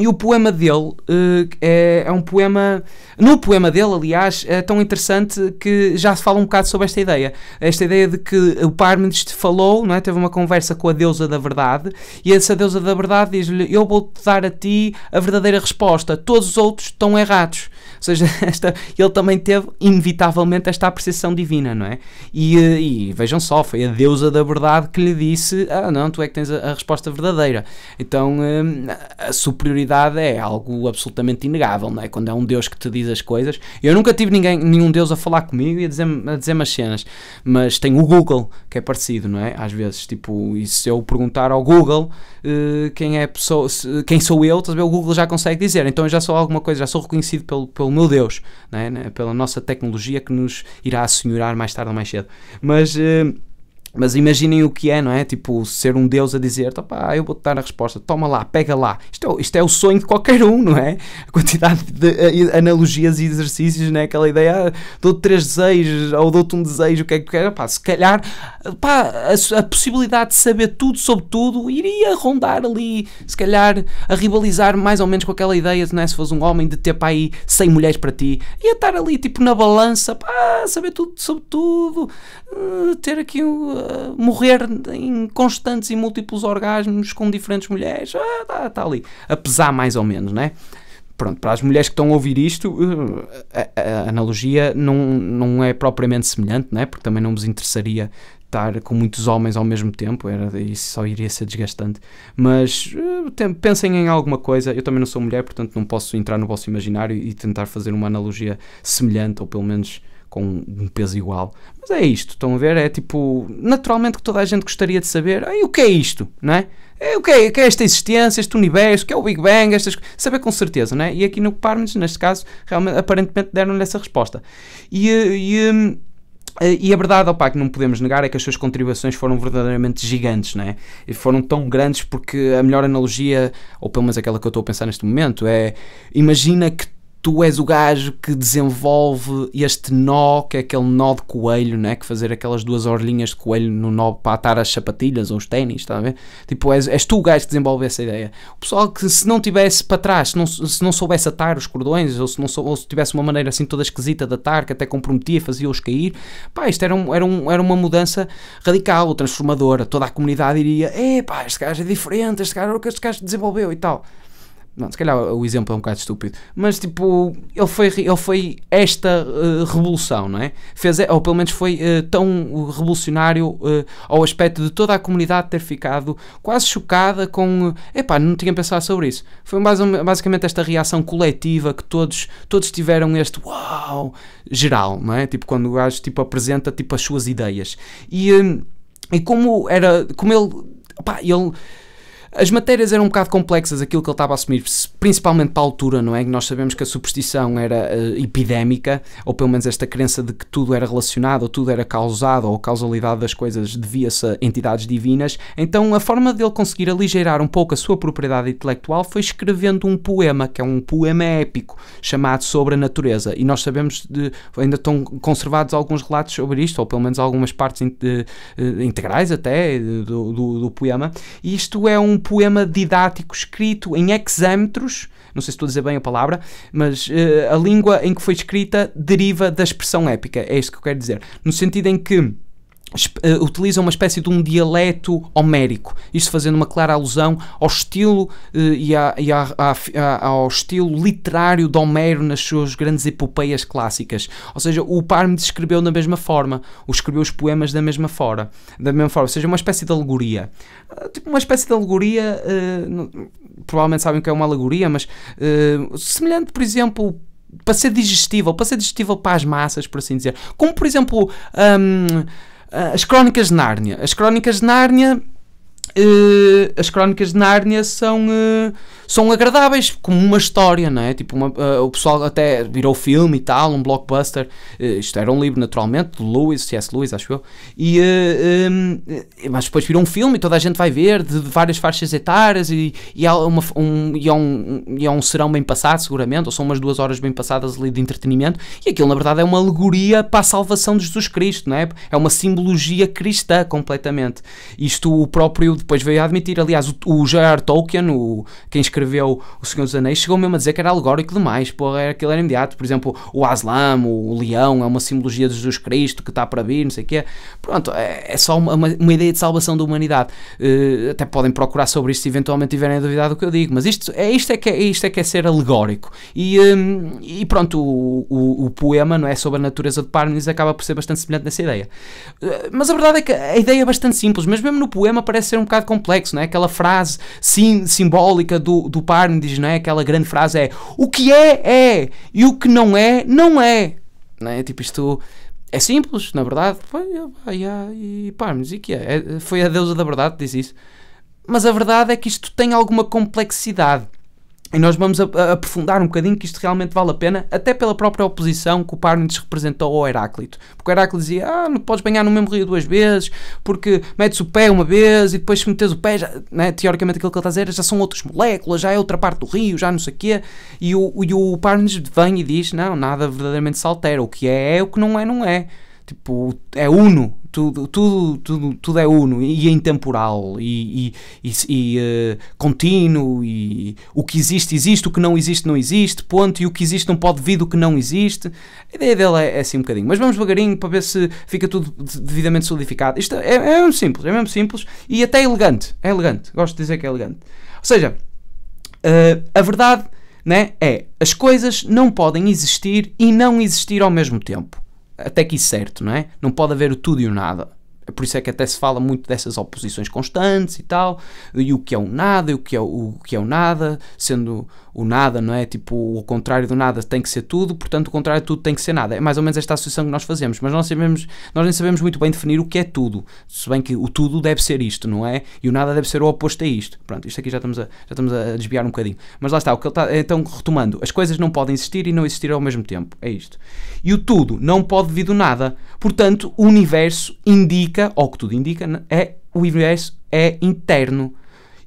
e o poema dele uh, é, é um poema... No poema dele, aliás, é tão interessante que já se fala um bocado sobre esta ideia. Esta ideia de que o Parmênides falou, não é? Teve uma conversa com a deusa da verdade, e essa deusa da verdade diz-lhe, eu vou-te dar a ti a verdadeira resposta, todos os outros estão errados. Ou seja, esta, ele também teve, inevitavelmente, esta apreciação divina, não é? E, e vejam só, foi a deusa da verdade que lhe disse, ah não, tu é que tens a, a resposta verdadeira. Então, hum, a superioridade é algo absolutamente inegável, não é? Quando é um deus que te diz as coisas. Eu nunca tive ninguém, nenhum deus a falar comigo e a dizer-me a dizer-me as cenas, mas tem o Google, que é parecido, não é? Às vezes, tipo, e se eu perguntar ao Google uh, quem é pessoa, se, quem sou eu, o Google já consegue dizer, então eu já sou alguma coisa, já sou reconhecido pelo, pelo meu Deus, né? Pela nossa tecnologia que nos irá assenhorar mais tarde ou mais cedo. Mas... Uh... Mas imaginem o que é, não é? Tipo, ser um deus a dizer, pá, eu vou-te dar a resposta, toma lá, pega lá. Isto é, isto é o sonho de qualquer um, não é? A quantidade de analogias e exercícios, não é? Aquela ideia, ah, dou-te três desejos, ou dou-te um desejo, o que é que quer? Pá, se calhar, pá, a, a possibilidade de saber tudo sobre tudo iria rondar ali, se calhar, a rivalizar mais ou menos com aquela ideia, não é? Se fosse um homem de ter, pá, aí cem mulheres para ti, ia estar ali, tipo, na balança, pá, saber tudo sobre tudo, ter aqui um... morrer em constantes e múltiplos orgasmos com diferentes mulheres, ah, tá, tá ali, a pesar mais ou menos, né? Pronto, para as mulheres que estão a ouvir isto, a, a analogia não, não é propriamente semelhante, né? Porque também não vos interessaria estar com muitos homens ao mesmo tempo, era, isso só iria ser desgastante, mas pensem em alguma coisa. Eu também não sou mulher, portanto não posso entrar no vosso imaginário e tentar fazer uma analogia semelhante, ou pelo menos com um peso igual, mas é isto, estão a ver, é tipo, naturalmente que toda a gente gostaria de saber, o que é isto, não é? O que é, o que é esta existência, este universo, o que é o Big Bang, estas coisas, saber com certeza, não é? E aqui no Parmênides, neste caso, realmente, aparentemente deram-lhe essa resposta, e... e E a verdade, opa, que não podemos negar é que as suas contribuições foram verdadeiramente gigantes, não é? E foram tão grandes porque a melhor analogia, ou pelo menos aquela que eu estou a pensar neste momento, é, imagina que tu és o gajo que desenvolve este nó, que é aquele nó de coelho, não é? Que fazer aquelas duas orlinhas de coelho no nó para atar as sapatilhas ou os ténis, está a ver? Tipo, és, és tu o gajo que desenvolve essa ideia. O pessoal que, se não tivesse para trás, se não, se não soubesse atar os cordões, ou se, não sou, ou se tivesse uma maneira assim toda esquisita de atar, que até comprometia, fazia-os cair, pá, isto era, um, era, um, era uma mudança radical, transformadora. Toda a comunidade diria, é pá, este gajo é diferente, este gajo é o que este gajo desenvolveu e tal. Não, se calhar o exemplo é um bocado estúpido, mas tipo, ele foi, ele foi esta uh, revolução, não é? Fez, ou pelo menos foi uh, tão revolucionário uh, ao aspecto de toda a comunidade ter ficado quase chocada com, uh, epá, não tinha pensado sobre isso. Foi basicamente esta reação coletiva que todos, todos tiveram, este uau geral, não é? Tipo, quando o gajo tipo, apresenta tipo, as suas ideias. E, uh, e como era, como ele, opá, ele... As matérias eram um bocado complexas, aquilo que ele estava a assumir, principalmente para a altura, não é? Nós sabemos que a superstição era uh, epidémica, ou pelo menos esta crença de que tudo era relacionado, ou tudo era causado, ou a causalidade das coisas devia-se a entidades divinas. Então a forma dele conseguir aligeirar um pouco a sua propriedade intelectual foi escrevendo um poema, que é um poema épico, chamado Sobre a Natureza. E nós sabemos, de, ainda estão conservados alguns relatos sobre isto, ou pelo menos algumas partes in, de, integrais até, do, do, do poema. E isto é um poema didático escrito em hexâmetros, não sei se estou a dizer bem a palavra, mas uh, a língua em que foi escrita deriva da expressão épica, é isto que eu quero dizer, no sentido em que utiliza uma espécie de um dialeto homérico, isto fazendo uma clara alusão ao estilo uh, e, a, e a, a, a, ao estilo literário de Homero nas suas grandes epopeias clássicas, ou seja, o Parmênides escreveu da mesma forma, ou escreveu os poemas da mesma forma, da mesma forma, ou seja, uma espécie de alegoria, tipo uma espécie de alegoria, uh, não, provavelmente sabem o que é uma alegoria, mas uh, semelhante, por exemplo, para ser digestível, para ser digestível para as massas, por assim dizer, como por exemplo... Um, As Crônicas de Nárnia. As Crônicas de Nárnia... Uh, as Crónicas de Nárnia são, uh, são agradáveis como uma história, não é? Tipo uma, uh, o pessoal até virou filme e tal, um blockbuster, uh, isto era um livro naturalmente, de Lewis, C S Lewis, acho eu, e, uh, um, mas depois virou um filme e toda a gente vai ver, de, de várias faixas etárias, e, e, há uma, um, e, há um, e há um serão bem passado seguramente, ou são umas duas horas bem passadas ali de entretenimento, e aquilo na verdade é uma alegoria para a salvação de Jesus Cristo, não é? É uma simbologia cristã completamente, isto o próprio depois veio a admitir, aliás, o, o J R. Tolkien, o, quem escreveu O Senhor dos Anéis, chegou mesmo a dizer que era alegórico demais, porra, era, aquilo era imediato, por exemplo, o Aslam, o, o leão, é uma simbologia de Jesus Cristo que está para vir, não sei o quê, pronto, é, é só uma, uma ideia de salvação da humanidade, uh, até podem procurar sobre isto se eventualmente tiverem a duvidar do que eu digo, mas isto é, isto é, que, é, isto é, que é ser alegórico, e, um, e pronto, o, o, o poema, não é, sobre a natureza de Parmênides acaba por ser bastante semelhante nessa ideia, uh, mas a verdade é que a ideia é bastante simples, mas mesmo no poema parece ser um bocado complexo, não é? Aquela frase sim, simbólica do, do Parmênides, não é? Aquela grande frase é, o que é, é, e o que não é, não é, não é? Tipo, isto é simples, na verdade, e Parmênides, e que é? é? Foi a deusa da verdade que disse isso, mas a verdade é que isto tem alguma complexidade, E nós vamos a, a, aprofundar um bocadinho que isto realmente vale a pena, até pela própria oposição que o Parmênides representou ao Heráclito. Porque o Heráclito dizia, ah, não podes banhar no mesmo rio duas vezes, porque metes o pé uma vez e depois se metes o pé, já, né, teoricamente aquilo que ele está a dizer, já são outras moléculas, já é outra parte do rio, já não sei o quê. E o, e o Parmênides vem e diz, não, nada verdadeiramente se altera, o que é é, o que não é não é. Tipo, é uno, tudo, tudo, tudo, tudo é uno, e é intemporal, e, e, e, e uh, contínuo, e o que existe, existe, o que não existe, não existe, ponto, e o que existe não pode vir do que não existe. A ideia dele é, é assim um bocadinho, mas vamos devagarinho para ver se fica tudo devidamente solidificado. Isto é, é mesmo simples, é mesmo simples, e até elegante, é elegante, gosto de dizer que é elegante. Ou seja, uh, a verdade, né, é, as coisas não podem existir e não existir ao mesmo tempo. Até que isso certo, não é? Não pode haver o tudo e o nada. Por isso é que até se fala muito dessas oposições constantes e tal, e o que é o nada, e o que é o, o, que é o nada, sendo o nada, não é? Tipo, o contrário do nada tem que ser tudo, portanto o contrário de tudo tem que ser nada. É mais ou menos esta associação que nós fazemos, mas nós, sabemos, nós nem sabemos muito bem definir o que é tudo, se bem que o tudo deve ser isto, não é? E o nada deve ser o oposto a isto. Pronto, isto aqui já estamos a, já estamos a desviar um bocadinho. Mas lá está, o que ele está, então retomando, as coisas não podem existir e não existir ao mesmo tempo, é isto. E o tudo não pode vir do nada, portanto o universo indica, ou que tudo indica, é, o universo é interno.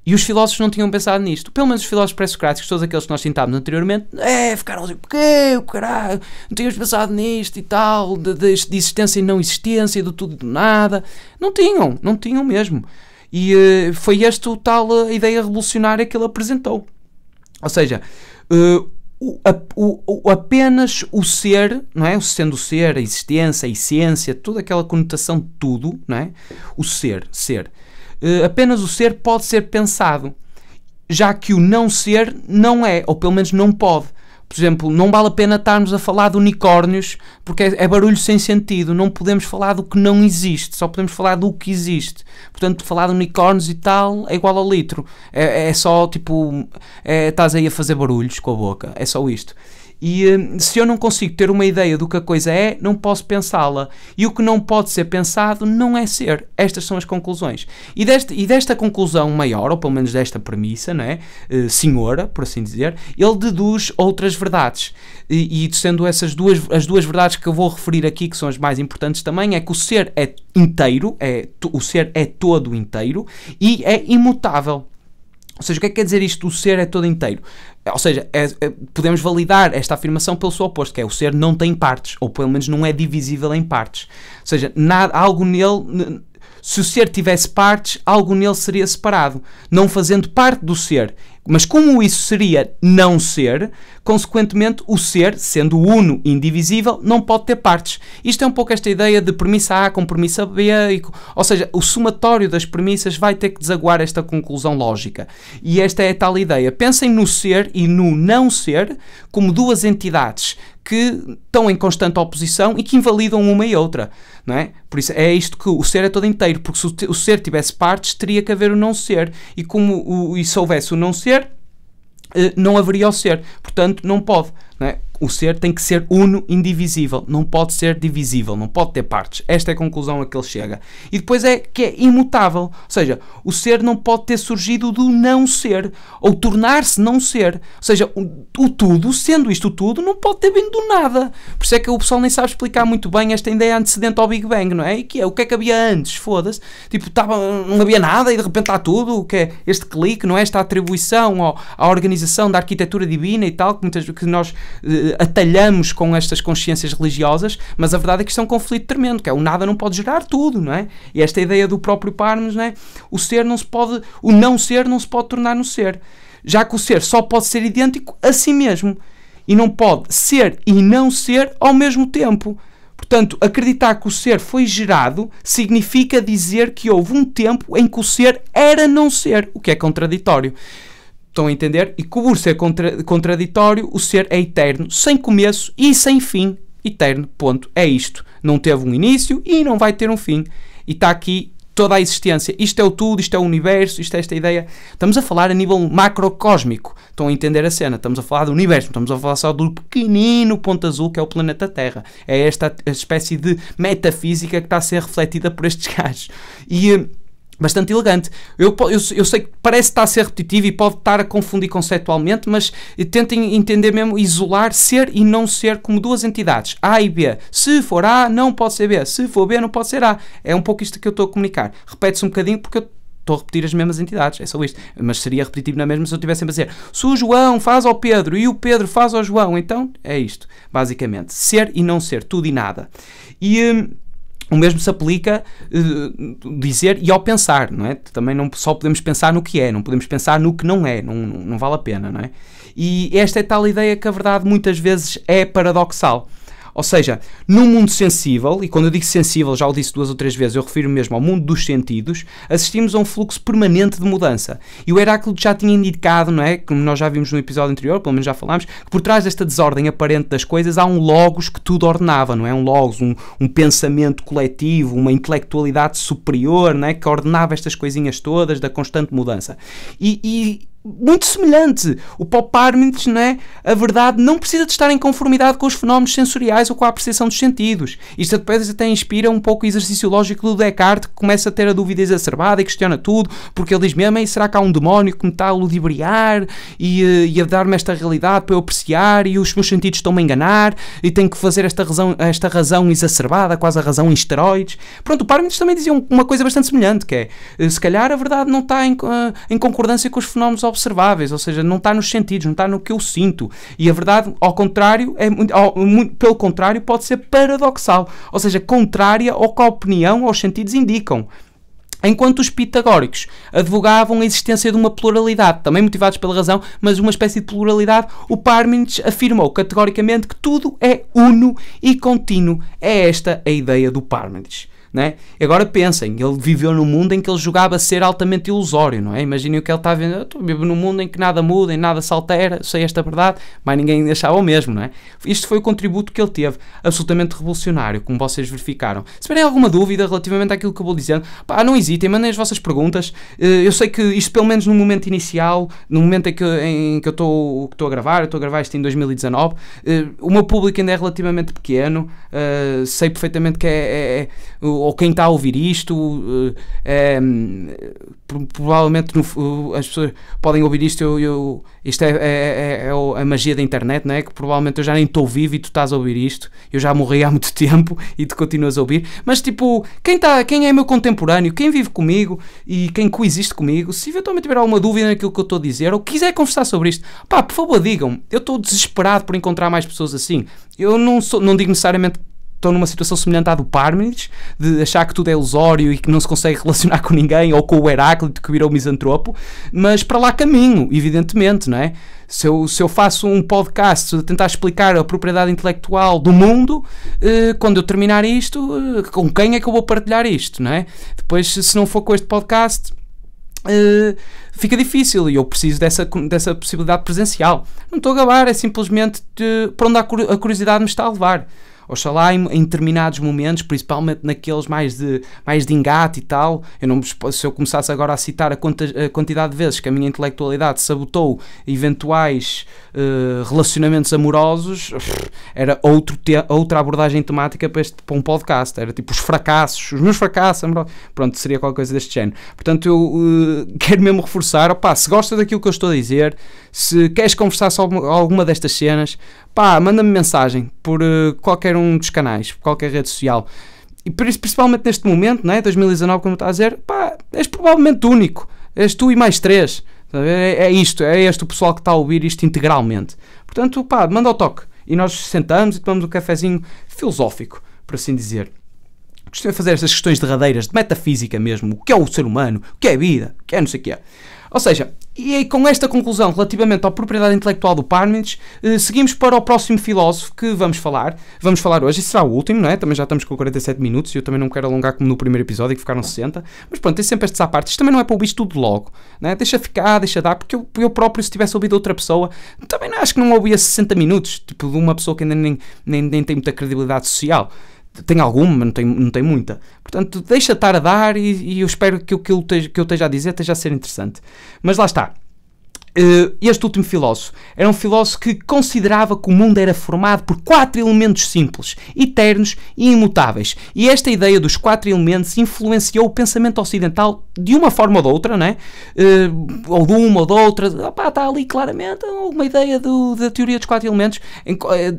E os filósofos não tinham pensado nisto. Pelo menos os filósofos pré-socráticos, todos aqueles que nós citámos anteriormente, é, ficaram assim, porquê, caralho, não tínhamos pensado nisto e tal, de, de, de existência e não existência, do tudo e do nada. Não tinham, não tinham mesmo. E uh, foi esta tal uh, ideia revolucionária que ele apresentou. Ou seja, uh, O, o, o, apenas o ser, não é? Sendo o ser, a existência, a essência, toda aquela conotação de tudo, não é? O ser, ser. Uh, apenas o ser pode ser pensado, já que o não ser não é, ou pelo menos não pode. Por exemplo, não vale a pena estarmos a falar de unicórnios, porque é, é barulho sem sentido, não podemos falar do que não existe, só podemos falar do que existe. Portanto, falar de unicórnios e tal é igual ao litro, é, é só tipo, é, estás aí a fazer barulhos com a boca, é só isto. E se eu não consigo ter uma ideia do que a coisa é, não posso pensá-la. E o que não pode ser pensado não é ser. Estas são as conclusões. E, deste, e desta conclusão maior, ou pelo menos desta premissa, não é? Uh, senhora, por assim dizer, ele deduz outras verdades. E, e sendo essas duas, as duas verdades que eu vou referir aqui, que são as mais importantes também, é que o ser é inteiro, é, o ser é todo inteiro e é imutável. Ou seja, o que é que quer dizer isto? O ser é todo inteiro. Ou seja, é, é, podemos validar esta afirmação pelo seu oposto, que é o ser não tem partes, ou pelo menos não é divisível em partes. Ou seja, nada, algo nele, se o ser tivesse partes, algo nele seria separado, não fazendo parte do ser. Mas como isso seria não ser, consequentemente o ser, sendo uno e indivisível, não pode ter partes. Isto é um pouco esta ideia de premissa A com premissa B, e, ou seja, o somatório das premissas vai ter que desaguar esta conclusão lógica. E esta é a tal ideia. Pensem no ser e no não ser como duas entidades que estão em constante oposição e que invalidam uma e outra, não é? Por isso é isto que o ser é todo inteiro, porque se o ser tivesse partes, teria que haver o não ser, e como o, e se houvesse o não ser, não haveria o ser, portanto não pode, não é? O ser tem que ser uno, indivisível, não pode ser divisível, não pode ter partes. Esta é a conclusão a que ele chega. E depois é que é imutável, ou seja, o ser não pode ter surgido do não ser, ou tornar-se não ser. Ou seja, o, o tudo, sendo isto tudo, não pode ter vindo do nada. Por isso é que o pessoal nem sabe explicar muito bem esta ideia antecedente ao Big Bang, não é? E que é? O que é que havia antes? Foda-se. Tipo, tava, não havia nada e de repente está tudo. O que é este clique, não é? Esta atribuição ao, à organização da arquitetura divina e tal, que, muitas, que nós... atalhamos com estas consciências religiosas, mas a verdade é que isto é um conflito tremendo, que é o nada não pode gerar tudo, não é? E esta ideia do próprio Parmênides, não é? O ser não se pode, o não ser não se pode tornar no ser, já que o ser só pode ser idêntico a si mesmo e não pode ser e não ser ao mesmo tempo. Portanto, acreditar que o ser foi gerado significa dizer que houve um tempo em que o ser era não ser, o que é contraditório. Estão a entender? E como o ser contra contraditório, o ser é eterno, sem começo e sem fim. Eterno, ponto. É isto. Não teve um início e não vai ter um fim. E está aqui toda a existência. Isto é o tudo, isto é o universo, isto é esta ideia. Estamos a falar a nível macrocósmico. Estão a entender a cena? Estamos a falar do universo, não estamos a falar só do pequenino ponto azul que é o planeta Terra. É esta espécie de metafísica que está a ser refletida por estes gajos. E... bastante elegante. Eu, eu, eu sei que parece estar a ser repetitivo e pode estar a confundir conceptualmente, mas tentem entender mesmo, isolar ser e não ser como duas entidades, A e B. Se for A, não pode ser B. Se for B, não pode ser A. É um pouco isto que eu estou a comunicar. Repete-se um bocadinho porque eu estou a repetir as mesmas entidades, é só isto. Mas seria repetitivo na mesma se eu estivesse sempre a dizer se o João faz ao Pedro e o Pedro faz ao João. Então, é isto, basicamente. Ser e não ser, tudo e nada. E hum, o mesmo se aplica uh, dizer e ao pensar, não é? Também não só podemos pensar no que é, não podemos pensar no que não é, não, não, não vale a pena, não é? E esta é tal ideia que a verdade muitas vezes é paradoxal. Ou seja, num mundo sensível, e quando eu digo sensível, já o disse duas ou três vezes, eu refiro mesmo ao mundo dos sentidos, assistimos a um fluxo permanente de mudança. E o Heráclito já tinha indicado, não é? Como nós já vimos no episódio anterior, pelo menos já falámos, que por trás desta desordem aparente das coisas há um logos que tudo ordenava, não é? Um logos, um, um pensamento coletivo, uma intelectualidade superior, não é? Que ordenava estas coisinhas todas da constante mudança. E... e muito semelhante. O Parmênides, não é? A verdade não precisa de estar em conformidade com os fenómenos sensoriais ou com a percepção dos sentidos. Isto depois até inspira um pouco o exercício lógico do Descartes, que começa a ter a dúvida exacerbada e questiona tudo, porque ele diz mesmo, será que há um demónio que me está a ludibriar e, e a dar-me esta realidade para eu apreciar e os meus sentidos estão-me a enganar e tenho que fazer esta razão, esta razão exacerbada, quase a razão em esteroides. Pronto, o Parmênides também dizia uma coisa bastante semelhante, que é, se calhar a verdade não está em, em concordância com os fenómenos observáveis, ou seja, não está nos sentidos, não está no que eu sinto. E a verdade, ao contrário, é muito, ao, muito, pelo contrário, pode ser paradoxal, ou seja, contrária ao que a opinião ou os sentidos indicam. Enquanto os pitagóricos advogavam a existência de uma pluralidade, também motivados pela razão, mas uma espécie de pluralidade, o Parmênides afirmou categoricamente que tudo é uno e contínuo. É esta a ideia do Parmênides. Não é? Agora pensem, ele viveu num mundo em que ele julgava ser altamente ilusório, não é? Imaginem o que ele está vendo, eu estou vivendo num mundo em que nada muda, em nada se altera, sei esta verdade, mas ninguém achava o mesmo, não é? Isto foi o contributo que ele teve, absolutamente revolucionário, como vocês verificaram. Se tiverem alguma dúvida relativamente àquilo que eu vou dizendo, pá, não hesitem, mandem as vossas perguntas. Eu sei que isto, pelo menos no momento inicial, no momento em que, em que eu estou, que estou a gravar, eu estou a gravar isto em dois mil e dezanove, o meu público ainda é relativamente pequeno, sei perfeitamente que é... é, é ou quem está a ouvir isto é, provavelmente no, as pessoas podem ouvir isto, eu, eu, isto é, é, é a magia da internet, não é? Que provavelmente eu já nem estou vivo e tu estás a ouvir isto, eu já morri há muito tempo e tu continuas a ouvir, mas tipo, quem, tá, quem é meu contemporâneo, quem vive comigo e quem coexiste comigo, se eventualmente tiver alguma dúvida naquilo que eu estou a dizer ou quiser conversar sobre isto, pá, por favor digam-me, eu estou desesperado por encontrar mais pessoas assim. Eu não, sou, não digo necessariamente estou numa situação semelhante à do Parmênides, de achar que tudo é ilusório e que não se consegue relacionar com ninguém, ou com o Heráclito que virou misantropo, mas para lá caminho, evidentemente, não é? Se eu, se eu faço um podcast de tentar explicar a propriedade intelectual do mundo, eh, quando eu terminar isto, eh, com quem é que eu vou partilhar isto, não é? Depois, se não for com este podcast... Uh, fica difícil e eu preciso dessa, dessa possibilidade presencial. Não estou a gabar, é simplesmente de, para onde a curiosidade me está a levar. Oxalá em, em determinados momentos, principalmente naqueles mais de, mais de engate e tal, eu não, se eu começasse agora a citar a, quanta, a quantidade de vezes que a minha intelectualidade sabotou eventuais uh, relacionamentos amorosos, era outro te, outra abordagem temática para, este, para um podcast, era tipo os fracassos, os meus fracassos amorosos. Pronto, seria qualquer coisa deste género. Portanto, eu uh, quero mesmo reforçar, opá, se gosta daquilo que eu estou a dizer, se queres conversar sobre alguma destas cenas, pá, manda-me mensagem por uh, qualquer um dos canais, por qualquer rede social. E principalmente neste momento, né, dois mil e dezanove, como está a dizer, pá, és provavelmente único, és tu e mais três. É, é isto, é este o pessoal que está a ouvir isto integralmente. Portanto, pá, manda o toque. E nós sentamos e tomamos um cafezinho filosófico, por assim dizer. Gostei de fazer estas questões derradeiras de metafísica mesmo, o que é o ser humano, o que é a vida, o que é não sei o que é. Ou seja, e aí com esta conclusão relativamente à propriedade intelectual do Parmênides, eh, seguimos para o próximo filósofo que vamos falar, vamos falar hoje, e será o último, não é? Também já estamos com quarenta e sete minutos e eu também não quero alongar como no primeiro episódio que ficaram sessenta, mas pronto, tem sempre estes à parte, isto também não é para ouvir tudo logo, não é? Deixa ficar, deixa dar, porque eu, eu próprio se tivesse ouvido outra pessoa, também não, acho que não ouvia sessenta minutos, tipo de uma pessoa que ainda nem, nem, nem tem muita credibilidade social. Tem alguma, mas não tem, não tem muita. Portanto, deixa estar a dar e, e eu espero que aquilo que eu esteja a dizer esteja a ser interessante. Mas lá está. este último filósofo era um filósofo que considerava que o mundo era formado por quatro elementos simples, eternos e imutáveis. E esta ideia dos quatro elementos influenciou o pensamento ocidental de uma forma ou de outra, né? uh, ou de uma ou de outra. Opa, está ali claramente uma ideia do, da teoria dos quatro elementos.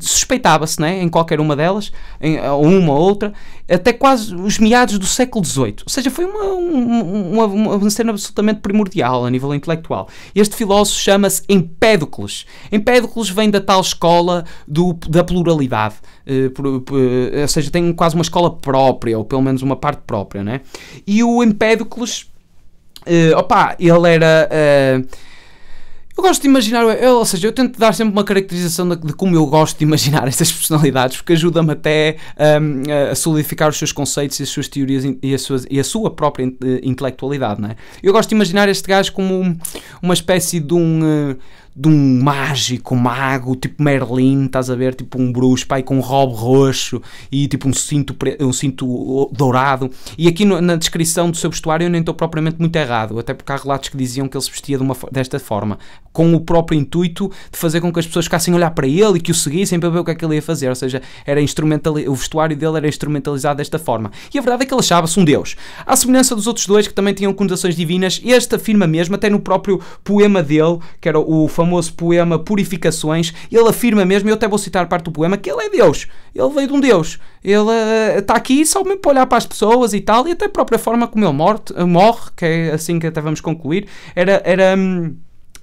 Suspeitava-se, né, em qualquer uma delas, em, ou uma ou outra, até quase os meados do século dezoito. Ou seja, foi uma, uma, uma, uma cena absolutamente primordial a nível intelectual. Este filósofo chama-se Empédocles. Empédocles vem da tal escola do, da pluralidade, uh, por, por, ou seja, tem quase uma escola própria, ou pelo menos uma parte própria, né? E o Empédocles, uh, opa, ele era... Uh, eu gosto de imaginar, eu, ou seja, eu tento dar sempre uma caracterização de, de como eu gosto de imaginar estas personalidades, porque ajuda-me até um, a solidificar os seus conceitos e as suas teorias e a, suas, e a sua própria intelectualidade, não é? Eu gosto de imaginar este gajo como um, uma espécie de um... Uh, de um mágico, um mago, tipo Merlin, estás a ver, tipo um bruxo, pai, com um robe roxo e tipo um cinto, pre... um cinto dourado. E aqui no, na descrição do seu vestuário eu nem estou propriamente muito errado, até porque há relatos que diziam que ele se vestia de uma, desta forma, com o próprio intuito de fazer com que as pessoas ficassem a olhar para ele e que o seguissem para ver o que é que ele ia fazer, ou seja, era instrumentali... o vestuário dele era instrumentalizado desta forma. E a verdade é que ele achava-se um deus. À semelhança dos outros dois, que também tinham conotações divinas, este afirma mesmo, até no próprio poema dele, que era o famoso famoso poema Purificações, ele afirma mesmo, eu até vou citar parte do poema, que ele é Deus, ele veio de um Deus, ele uh, está aqui só mesmo para olhar para as pessoas e tal, e até a própria forma como ele morte, morre, que é assim que até vamos concluir, era... era hum...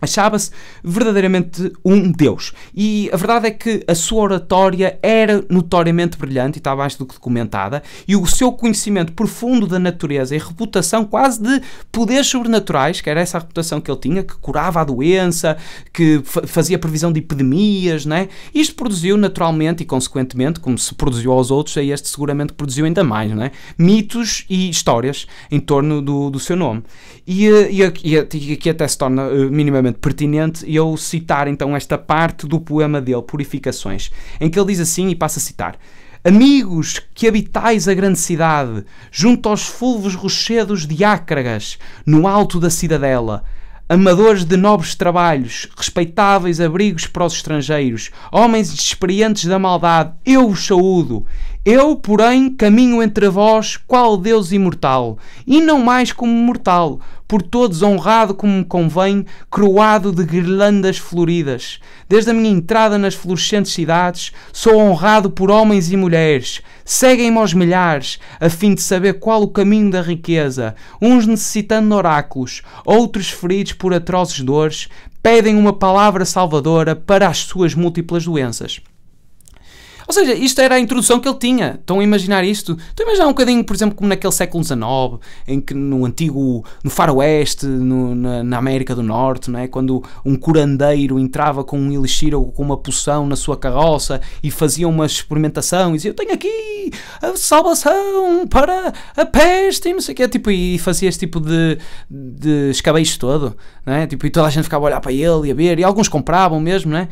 achava-se verdadeiramente um deus. E a verdade é que a sua oratória era notoriamente brilhante e estava mais do que documentada, e o seu conhecimento profundo da natureza e reputação quase de poderes sobrenaturais, que era essa a reputação que ele tinha, que curava a doença, que fazia previsão de epidemias, né? Isto produziu naturalmente e consequentemente, como se produziu aos outros, a este seguramente produziu ainda mais, né? Mitos e histórias em torno do, do seu nome. E, e, e aqui até se torna uh, minimamente pertinente eu citar então esta parte do poema dele, Purificações, em que ele diz assim, e passa a citar: amigos que habitais a grande cidade, junto aos fulvos rochedos de Ácragas, no alto da cidadela, amadores de nobres trabalhos, respeitáveis abrigos para os estrangeiros, homens experientes da maldade, eu vos saúdo. Eu, porém, caminho entre vós, qual Deus imortal, e não mais como mortal, por todos honrado como me convém, coroado de guirlandas floridas. Desde a minha entrada nas florescentes cidades, sou honrado por homens e mulheres. Seguem-me aos milhares, a fim de saber qual o caminho da riqueza, uns necessitando de oráculos, outros feridos por atrozes dores, pedem uma palavra salvadora para as suas múltiplas doenças. Ou seja, isto era a introdução que ele tinha. Estão a imaginar isto? Estão a imaginar um bocadinho, por exemplo, como naquele século dezenove, em que no antigo, no faroeste, no, na, na América do Norte, não é? Quando um curandeiro entrava com um elixir ou com uma poção na sua carroça e fazia uma experimentação e dizia, eu tenho aqui a salvação para a peste e não sei o que é, tipo, e fazia este tipo de, de escabeixo todo, não é? Tipo, e toda a gente ficava a olhar para ele e a ver, e alguns compravam mesmo, não é?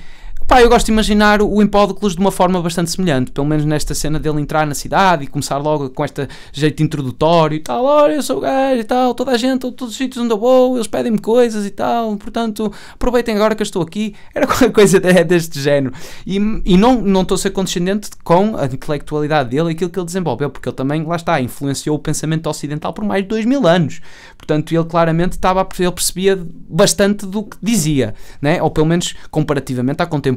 Pá, eu gosto de imaginar o Empédocles de uma forma bastante semelhante, pelo menos nesta cena dele entrar na cidade e começar logo com este jeito introdutório e tal, olha, eu sou o gajo e tal, toda a gente, todos os sítios onde eu vou, eles pedem-me coisas e tal, portanto, aproveitem agora que eu estou aqui, era qualquer coisa deste género. E, e não, não estou a ser condescendente com a intelectualidade dele e aquilo que ele desenvolveu, porque ele também, lá está, influenciou o pensamento ocidental por mais de dois mil anos, portanto, ele claramente estava, ele percebia bastante do que dizia, né? Ou pelo menos comparativamente à contemporaneidade,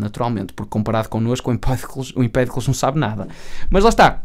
naturalmente, porque comparado connosco, o Empédocles, o Empédocles não sabe nada. Mas lá está.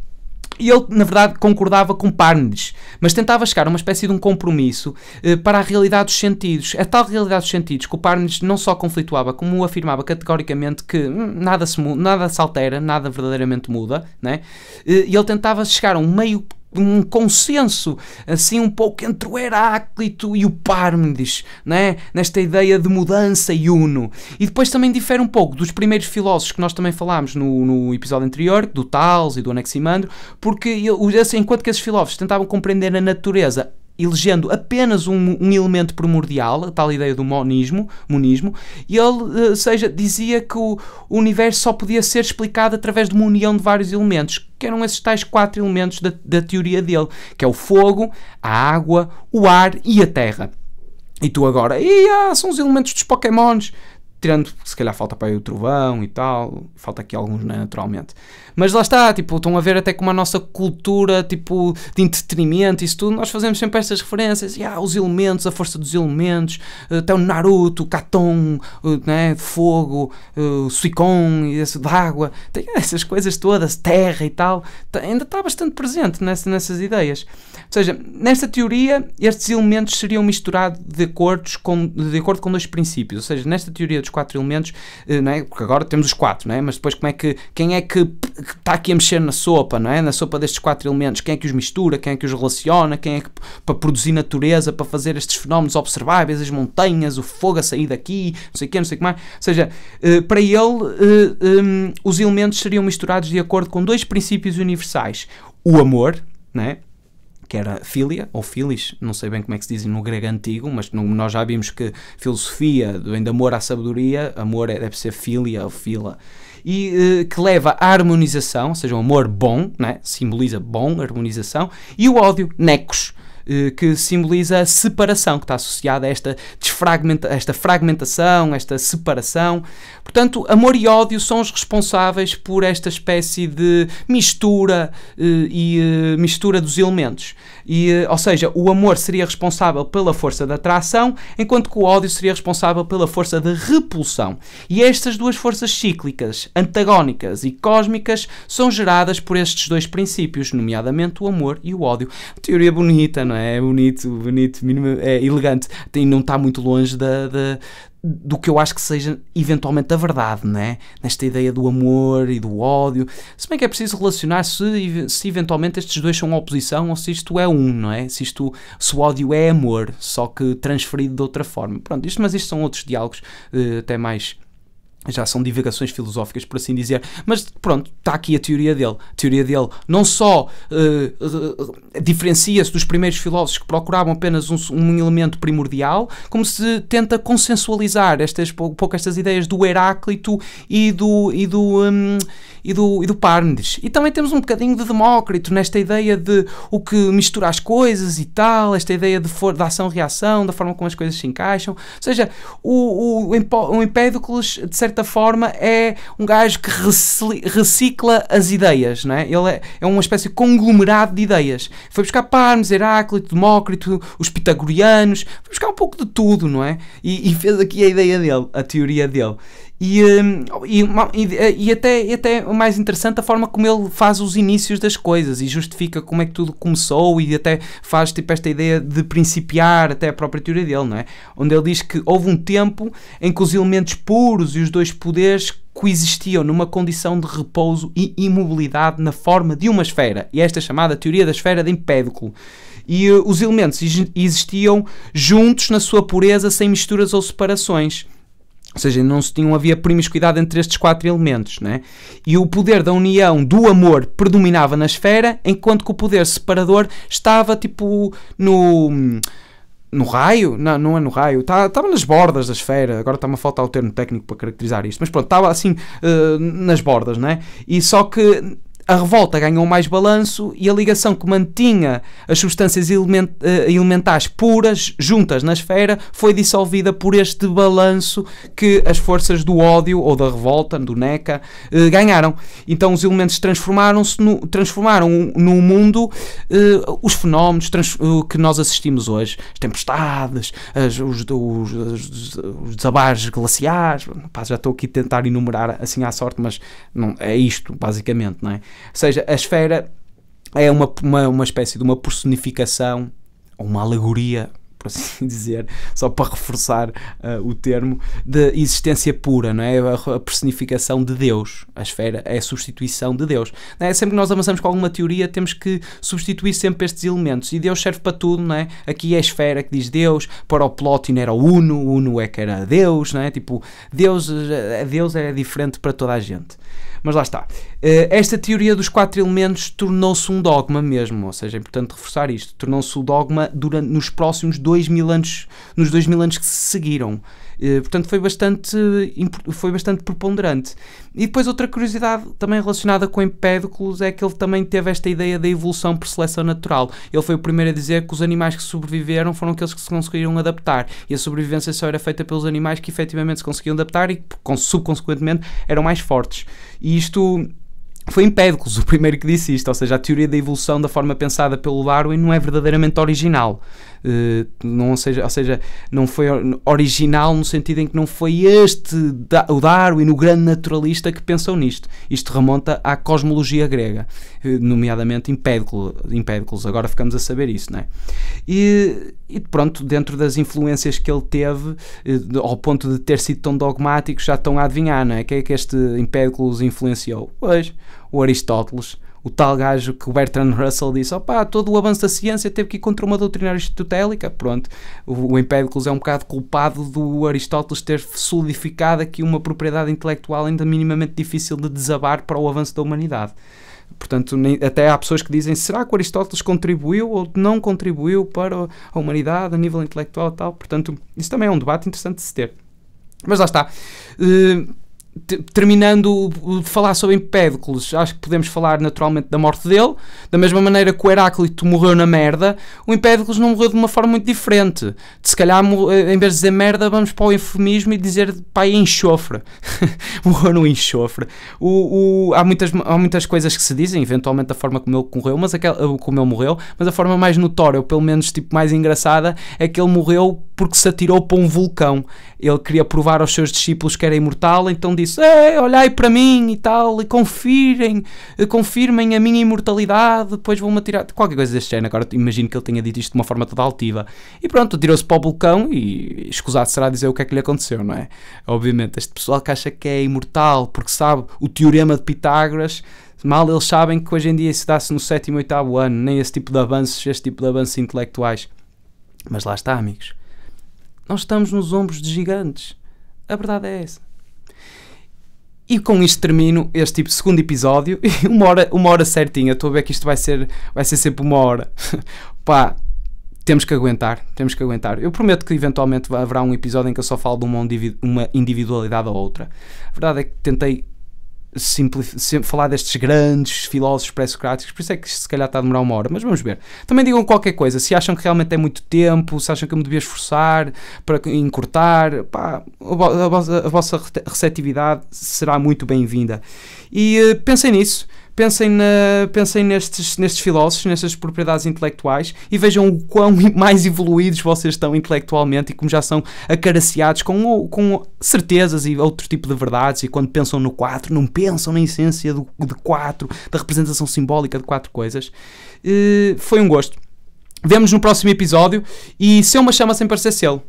E ele, na verdade, concordava com Parmênides, mas tentava chegar a uma espécie de um compromisso eh, para a realidade dos sentidos. A tal realidade dos sentidos que o Parmênides não só conflituava, como afirmava categoricamente que hum, nada, se muda, nada se altera, nada verdadeiramente muda, né? E ele tentava chegar a um meio, um consenso, assim, um pouco entre o Heráclito e o Parmênides, né? Nesta ideia de mudança e uno. E depois também difere um pouco dos primeiros filósofos que nós também falámos no, no episódio anterior, do Tales e do Anaximandro, porque ele, assim, enquanto que esses filósofos tentavam compreender a natureza elegendo apenas um, um elemento primordial, a tal ideia do monismo, monismo e ele, ou seja, dizia que o, o universo só podia ser explicado através de uma união de vários elementos, que eram esses tais quatro elementos da, da teoria dele, que é o fogo, a água, o ar e a terra. E tu agora, e, ah, são os elementos dos Pokémons, tirando, se calhar falta para aí o trovão e tal, falta aqui alguns, né, naturalmente. Mas lá está, tipo, estão a ver até como a nossa cultura, tipo, de entretenimento, isso tudo, nós fazemos sempre estas referências, e, ah, os elementos, a força dos elementos, até o Naruto, o Katon, né, fogo, o Suicon, e esse de água, tem essas coisas todas, terra e tal, ainda está bastante presente nessa, nessas ideias. Ou seja, nesta teoria, estes elementos seriam misturados de acordo com, de acordo com dois princípios, ou seja, nesta teoria dos quatro elementos, não é? Porque agora temos os quatro, não é? Mas depois como é que, quem é que está aqui a mexer na sopa, não é? Na sopa destes quatro elementos, quem é que os mistura, quem é que os relaciona, quem é que, para produzir natureza, para fazer estes fenómenos observáveis, as montanhas, o fogo a sair daqui, não sei o que, não sei o que mais. Ou seja, para ele, os elementos seriam misturados de acordo com dois princípios universais, o amor, não é? Que era filia, ou filis, não sei bem como é que se diz no grego antigo, mas no, nós já vimos que filosofia, de amor à sabedoria, amor é, deve ser filia ou fila, e eh, que leva à harmonização, ou seja, o amor bom, né, simboliza bom, harmonização, e o ódio, necos, eh, que simboliza a separação, que está associada a esta, desfragmenta, esta fragmentação, esta separação. Portanto, amor e ódio são os responsáveis por esta espécie de mistura eh, e eh, mistura dos elementos. E, ou seja, o amor seria responsável pela força da atração, enquanto que o ódio seria responsável pela força da repulsão. E estas duas forças cíclicas, antagónicas e cósmicas, são geradas por estes dois princípios, nomeadamente o amor e o ódio. Teoria bonita, não é? É bonito, bonito, é elegante, tem, não está muito longe da... da do que eu acho que seja eventualmente a verdade, né? Nesta ideia do amor e do ódio, se bem que é preciso relacionar se, se eventualmente estes dois são oposição ou se isto é um, não é? Se, isto, se o ódio é amor, só que transferido de outra forma. Pronto, isto, mas isto são outros diálogos, eh, até mais... já são divagações filosóficas, por assim dizer, mas pronto, está aqui a teoria dele. A teoria dele não só uh, uh, diferencia-se dos primeiros filósofos que procuravam apenas um, um elemento primordial, como se tenta consensualizar estas, pouco estas ideias do Heráclito e do, e do, um, e do, e do Parmênides. E também temos um bocadinho de Demócrito nesta ideia de o que mistura as coisas e tal, esta ideia de, de ação-reação, da forma como as coisas se encaixam. Ou seja, o, o, o Empédocles, de certa De certa forma, é um gajo que recicla as ideias, não é? Ele é, é uma espécie de conglomerado de ideias. Foi buscar Parmes, Heráclito, Demócrito, os pitagorianos, foi buscar um pouco de tudo, não é? E, e fez aqui a ideia dele, a teoria dele. E, e, e até, até mais interessante a forma como ele faz os inícios das coisas e justifica como é que tudo começou e até faz tipo esta ideia de principiar até a própria teoria dele, não é? Onde ele diz que houve um tempo em que os elementos puros e os dois poderes coexistiam numa condição de repouso e imobilidade na forma de uma esfera, e esta é chamada teoria da esfera de Empédocles. E uh, os elementos existiam juntos na sua pureza, sem misturas ou separações. Ou seja, não se tinha, havia promiscuidade entre estes quatro elementos, né? E o poder da união do amor predominava na esfera, enquanto que o poder separador estava tipo no... no raio? Não, não é no raio. Estava nas bordas da esfera. Agora está-me a faltar o termo técnico para caracterizar isto. Mas pronto, estava assim uh, nas bordas, né? E só que... a revolta ganhou mais balanço e a ligação que mantinha as substâncias element, elementares puras juntas na esfera foi dissolvida por este balanço que as forças do ódio ou da revolta, do Neca, eh, ganharam. Então os elementos transformaram-se no, transformaram no mundo eh, os fenómenos trans, que nós assistimos hoje. As tempestades, as, os, os, os, os desabares glaciares. Pá, já estou aqui a tentar enumerar assim à sorte, mas não, é isto basicamente, não é? Ou seja, a esfera é uma, uma, uma espécie de uma personificação, ou uma alegoria, por assim dizer, só para reforçar uh, o termo, de existência pura, não é? A personificação de Deus. A esfera é a substituição de Deus. Não é? Sempre que nós avançamos com alguma teoria, temos que substituir sempre estes elementos. E Deus serve para tudo, não é? Aqui é a esfera que diz Deus, para o Plótino era o Uno, o Uno é que era Deus, não é? Tipo, Deus, Deus é diferente para toda a gente. Mas lá está. Esta teoria dos quatro elementos tornou-se um dogma mesmo, ou seja, é importante reforçar isto, tornou-se o dogma durante, nos próximos dois dois mil anos, nos dois mil anos que se seguiram. Portanto, foi bastante, foi bastante preponderante. E depois outra curiosidade também relacionada com Empédocles é que ele também teve esta ideia da evolução por seleção natural. Ele foi o primeiro a dizer que os animais que sobreviveram foram aqueles que se conseguiram adaptar, e a sobrevivência só era feita pelos animais que efetivamente se conseguiam adaptar e que subconsequentemente eram mais fortes. E isto... foi Empédocles o primeiro que disse isto, ou seja, a teoria da evolução da forma pensada pelo Darwin não é verdadeiramente original, uh, não, ou, seja, ou seja, não foi original no sentido em que não foi este, o Darwin, o grande naturalista, que pensou nisto. Isto remonta à cosmologia grega, nomeadamente Empédocles, agora ficamos a saber isso, não é? E, e pronto, dentro das influências que ele teve, ao ponto de ter sido tão dogmático, já estão a adivinhar, não é? Quem é que este Empédocles influenciou? Pois, o Aristóteles, o tal gajo que o Bertrand Russell disse, opá, todo o avanço da ciência teve que ir contra uma doutrina aristotélica. Pronto, o Empédocles é um bocado culpado do Aristóteles ter solidificado aqui uma propriedade intelectual ainda minimamente difícil de desabar para o avanço da humanidade. Portanto, nem, até há pessoas que dizem, será que o Aristóteles contribuiu ou não contribuiu para a humanidade a nível intelectual e tal? Portanto, isso também é um debate interessante de se ter. Mas lá está. Uh, Terminando de falar sobre Empédocles, acho que podemos falar naturalmente da morte dele. Da mesma maneira que o Heráclito morreu na merda, o Empédocles não morreu de uma forma muito diferente. De, se calhar, em vez de dizer merda, vamos para o eufemismo e dizer pai enxofre. Morreu no enxofre. O, o, há, muitas, há muitas coisas que se dizem, eventualmente da forma como ele morreu, mas aquela, como ele morreu, mas a forma mais notória, ou pelo menos tipo, mais engraçada, é que ele morreu porque se atirou para um vulcão. Ele queria provar aos seus discípulos que era imortal, então disse, Ei, olhai para mim e tal, e confirem, confirmem a minha imortalidade, depois vou-me atirar, qualquer coisa deste género. Agora imagino que ele tenha dito isto de uma forma toda altiva. E pronto, tirou-se para o vulcão e escusado será dizer o que é que lhe aconteceu, não é? Obviamente, este pessoal que acha que é imortal, porque sabe o teorema de Pitágoras, mal eles sabem que hoje em dia isso dá-se no sétimo e oitavo ano, nem esse tipo de avanços, este tipo de avanços intelectuais. Mas lá está, amigos. Nós estamos nos ombros de gigantes. A verdade é essa. E com isto termino este tipo, segundo episódio, uma hora, uma hora certinha. Estou a ver que isto vai ser, vai ser sempre uma hora. Pá, temos que aguentar, temos que aguentar. Eu prometo que eventualmente haverá um episódio em que eu só falo de uma, uma individualidade a outra. A verdade é que tentei falar destes grandes filósofos pré-socráticos, por isso é que isto se calhar está a demorar uma hora, mas vamos ver. Também digam qualquer coisa, se acham que realmente é muito tempo, se acham que eu me devia esforçar para encurtar, pá, a vossa, a vossa receptividade será muito bem-vinda. E pensem nisso, pensem, na, pensem nestes, nestes filósofos, nestas propriedades intelectuais, e vejam o quão mais evoluídos vocês estão intelectualmente e como já são acariciados com, com certezas e outro tipo de verdades, e quando pensam no quatro, não pensam na essência do, de quatro, da representação simbólica de quatro coisas. E foi um gosto. Vemo-nos no próximo episódio, e se eu me chamo sem parecer selo.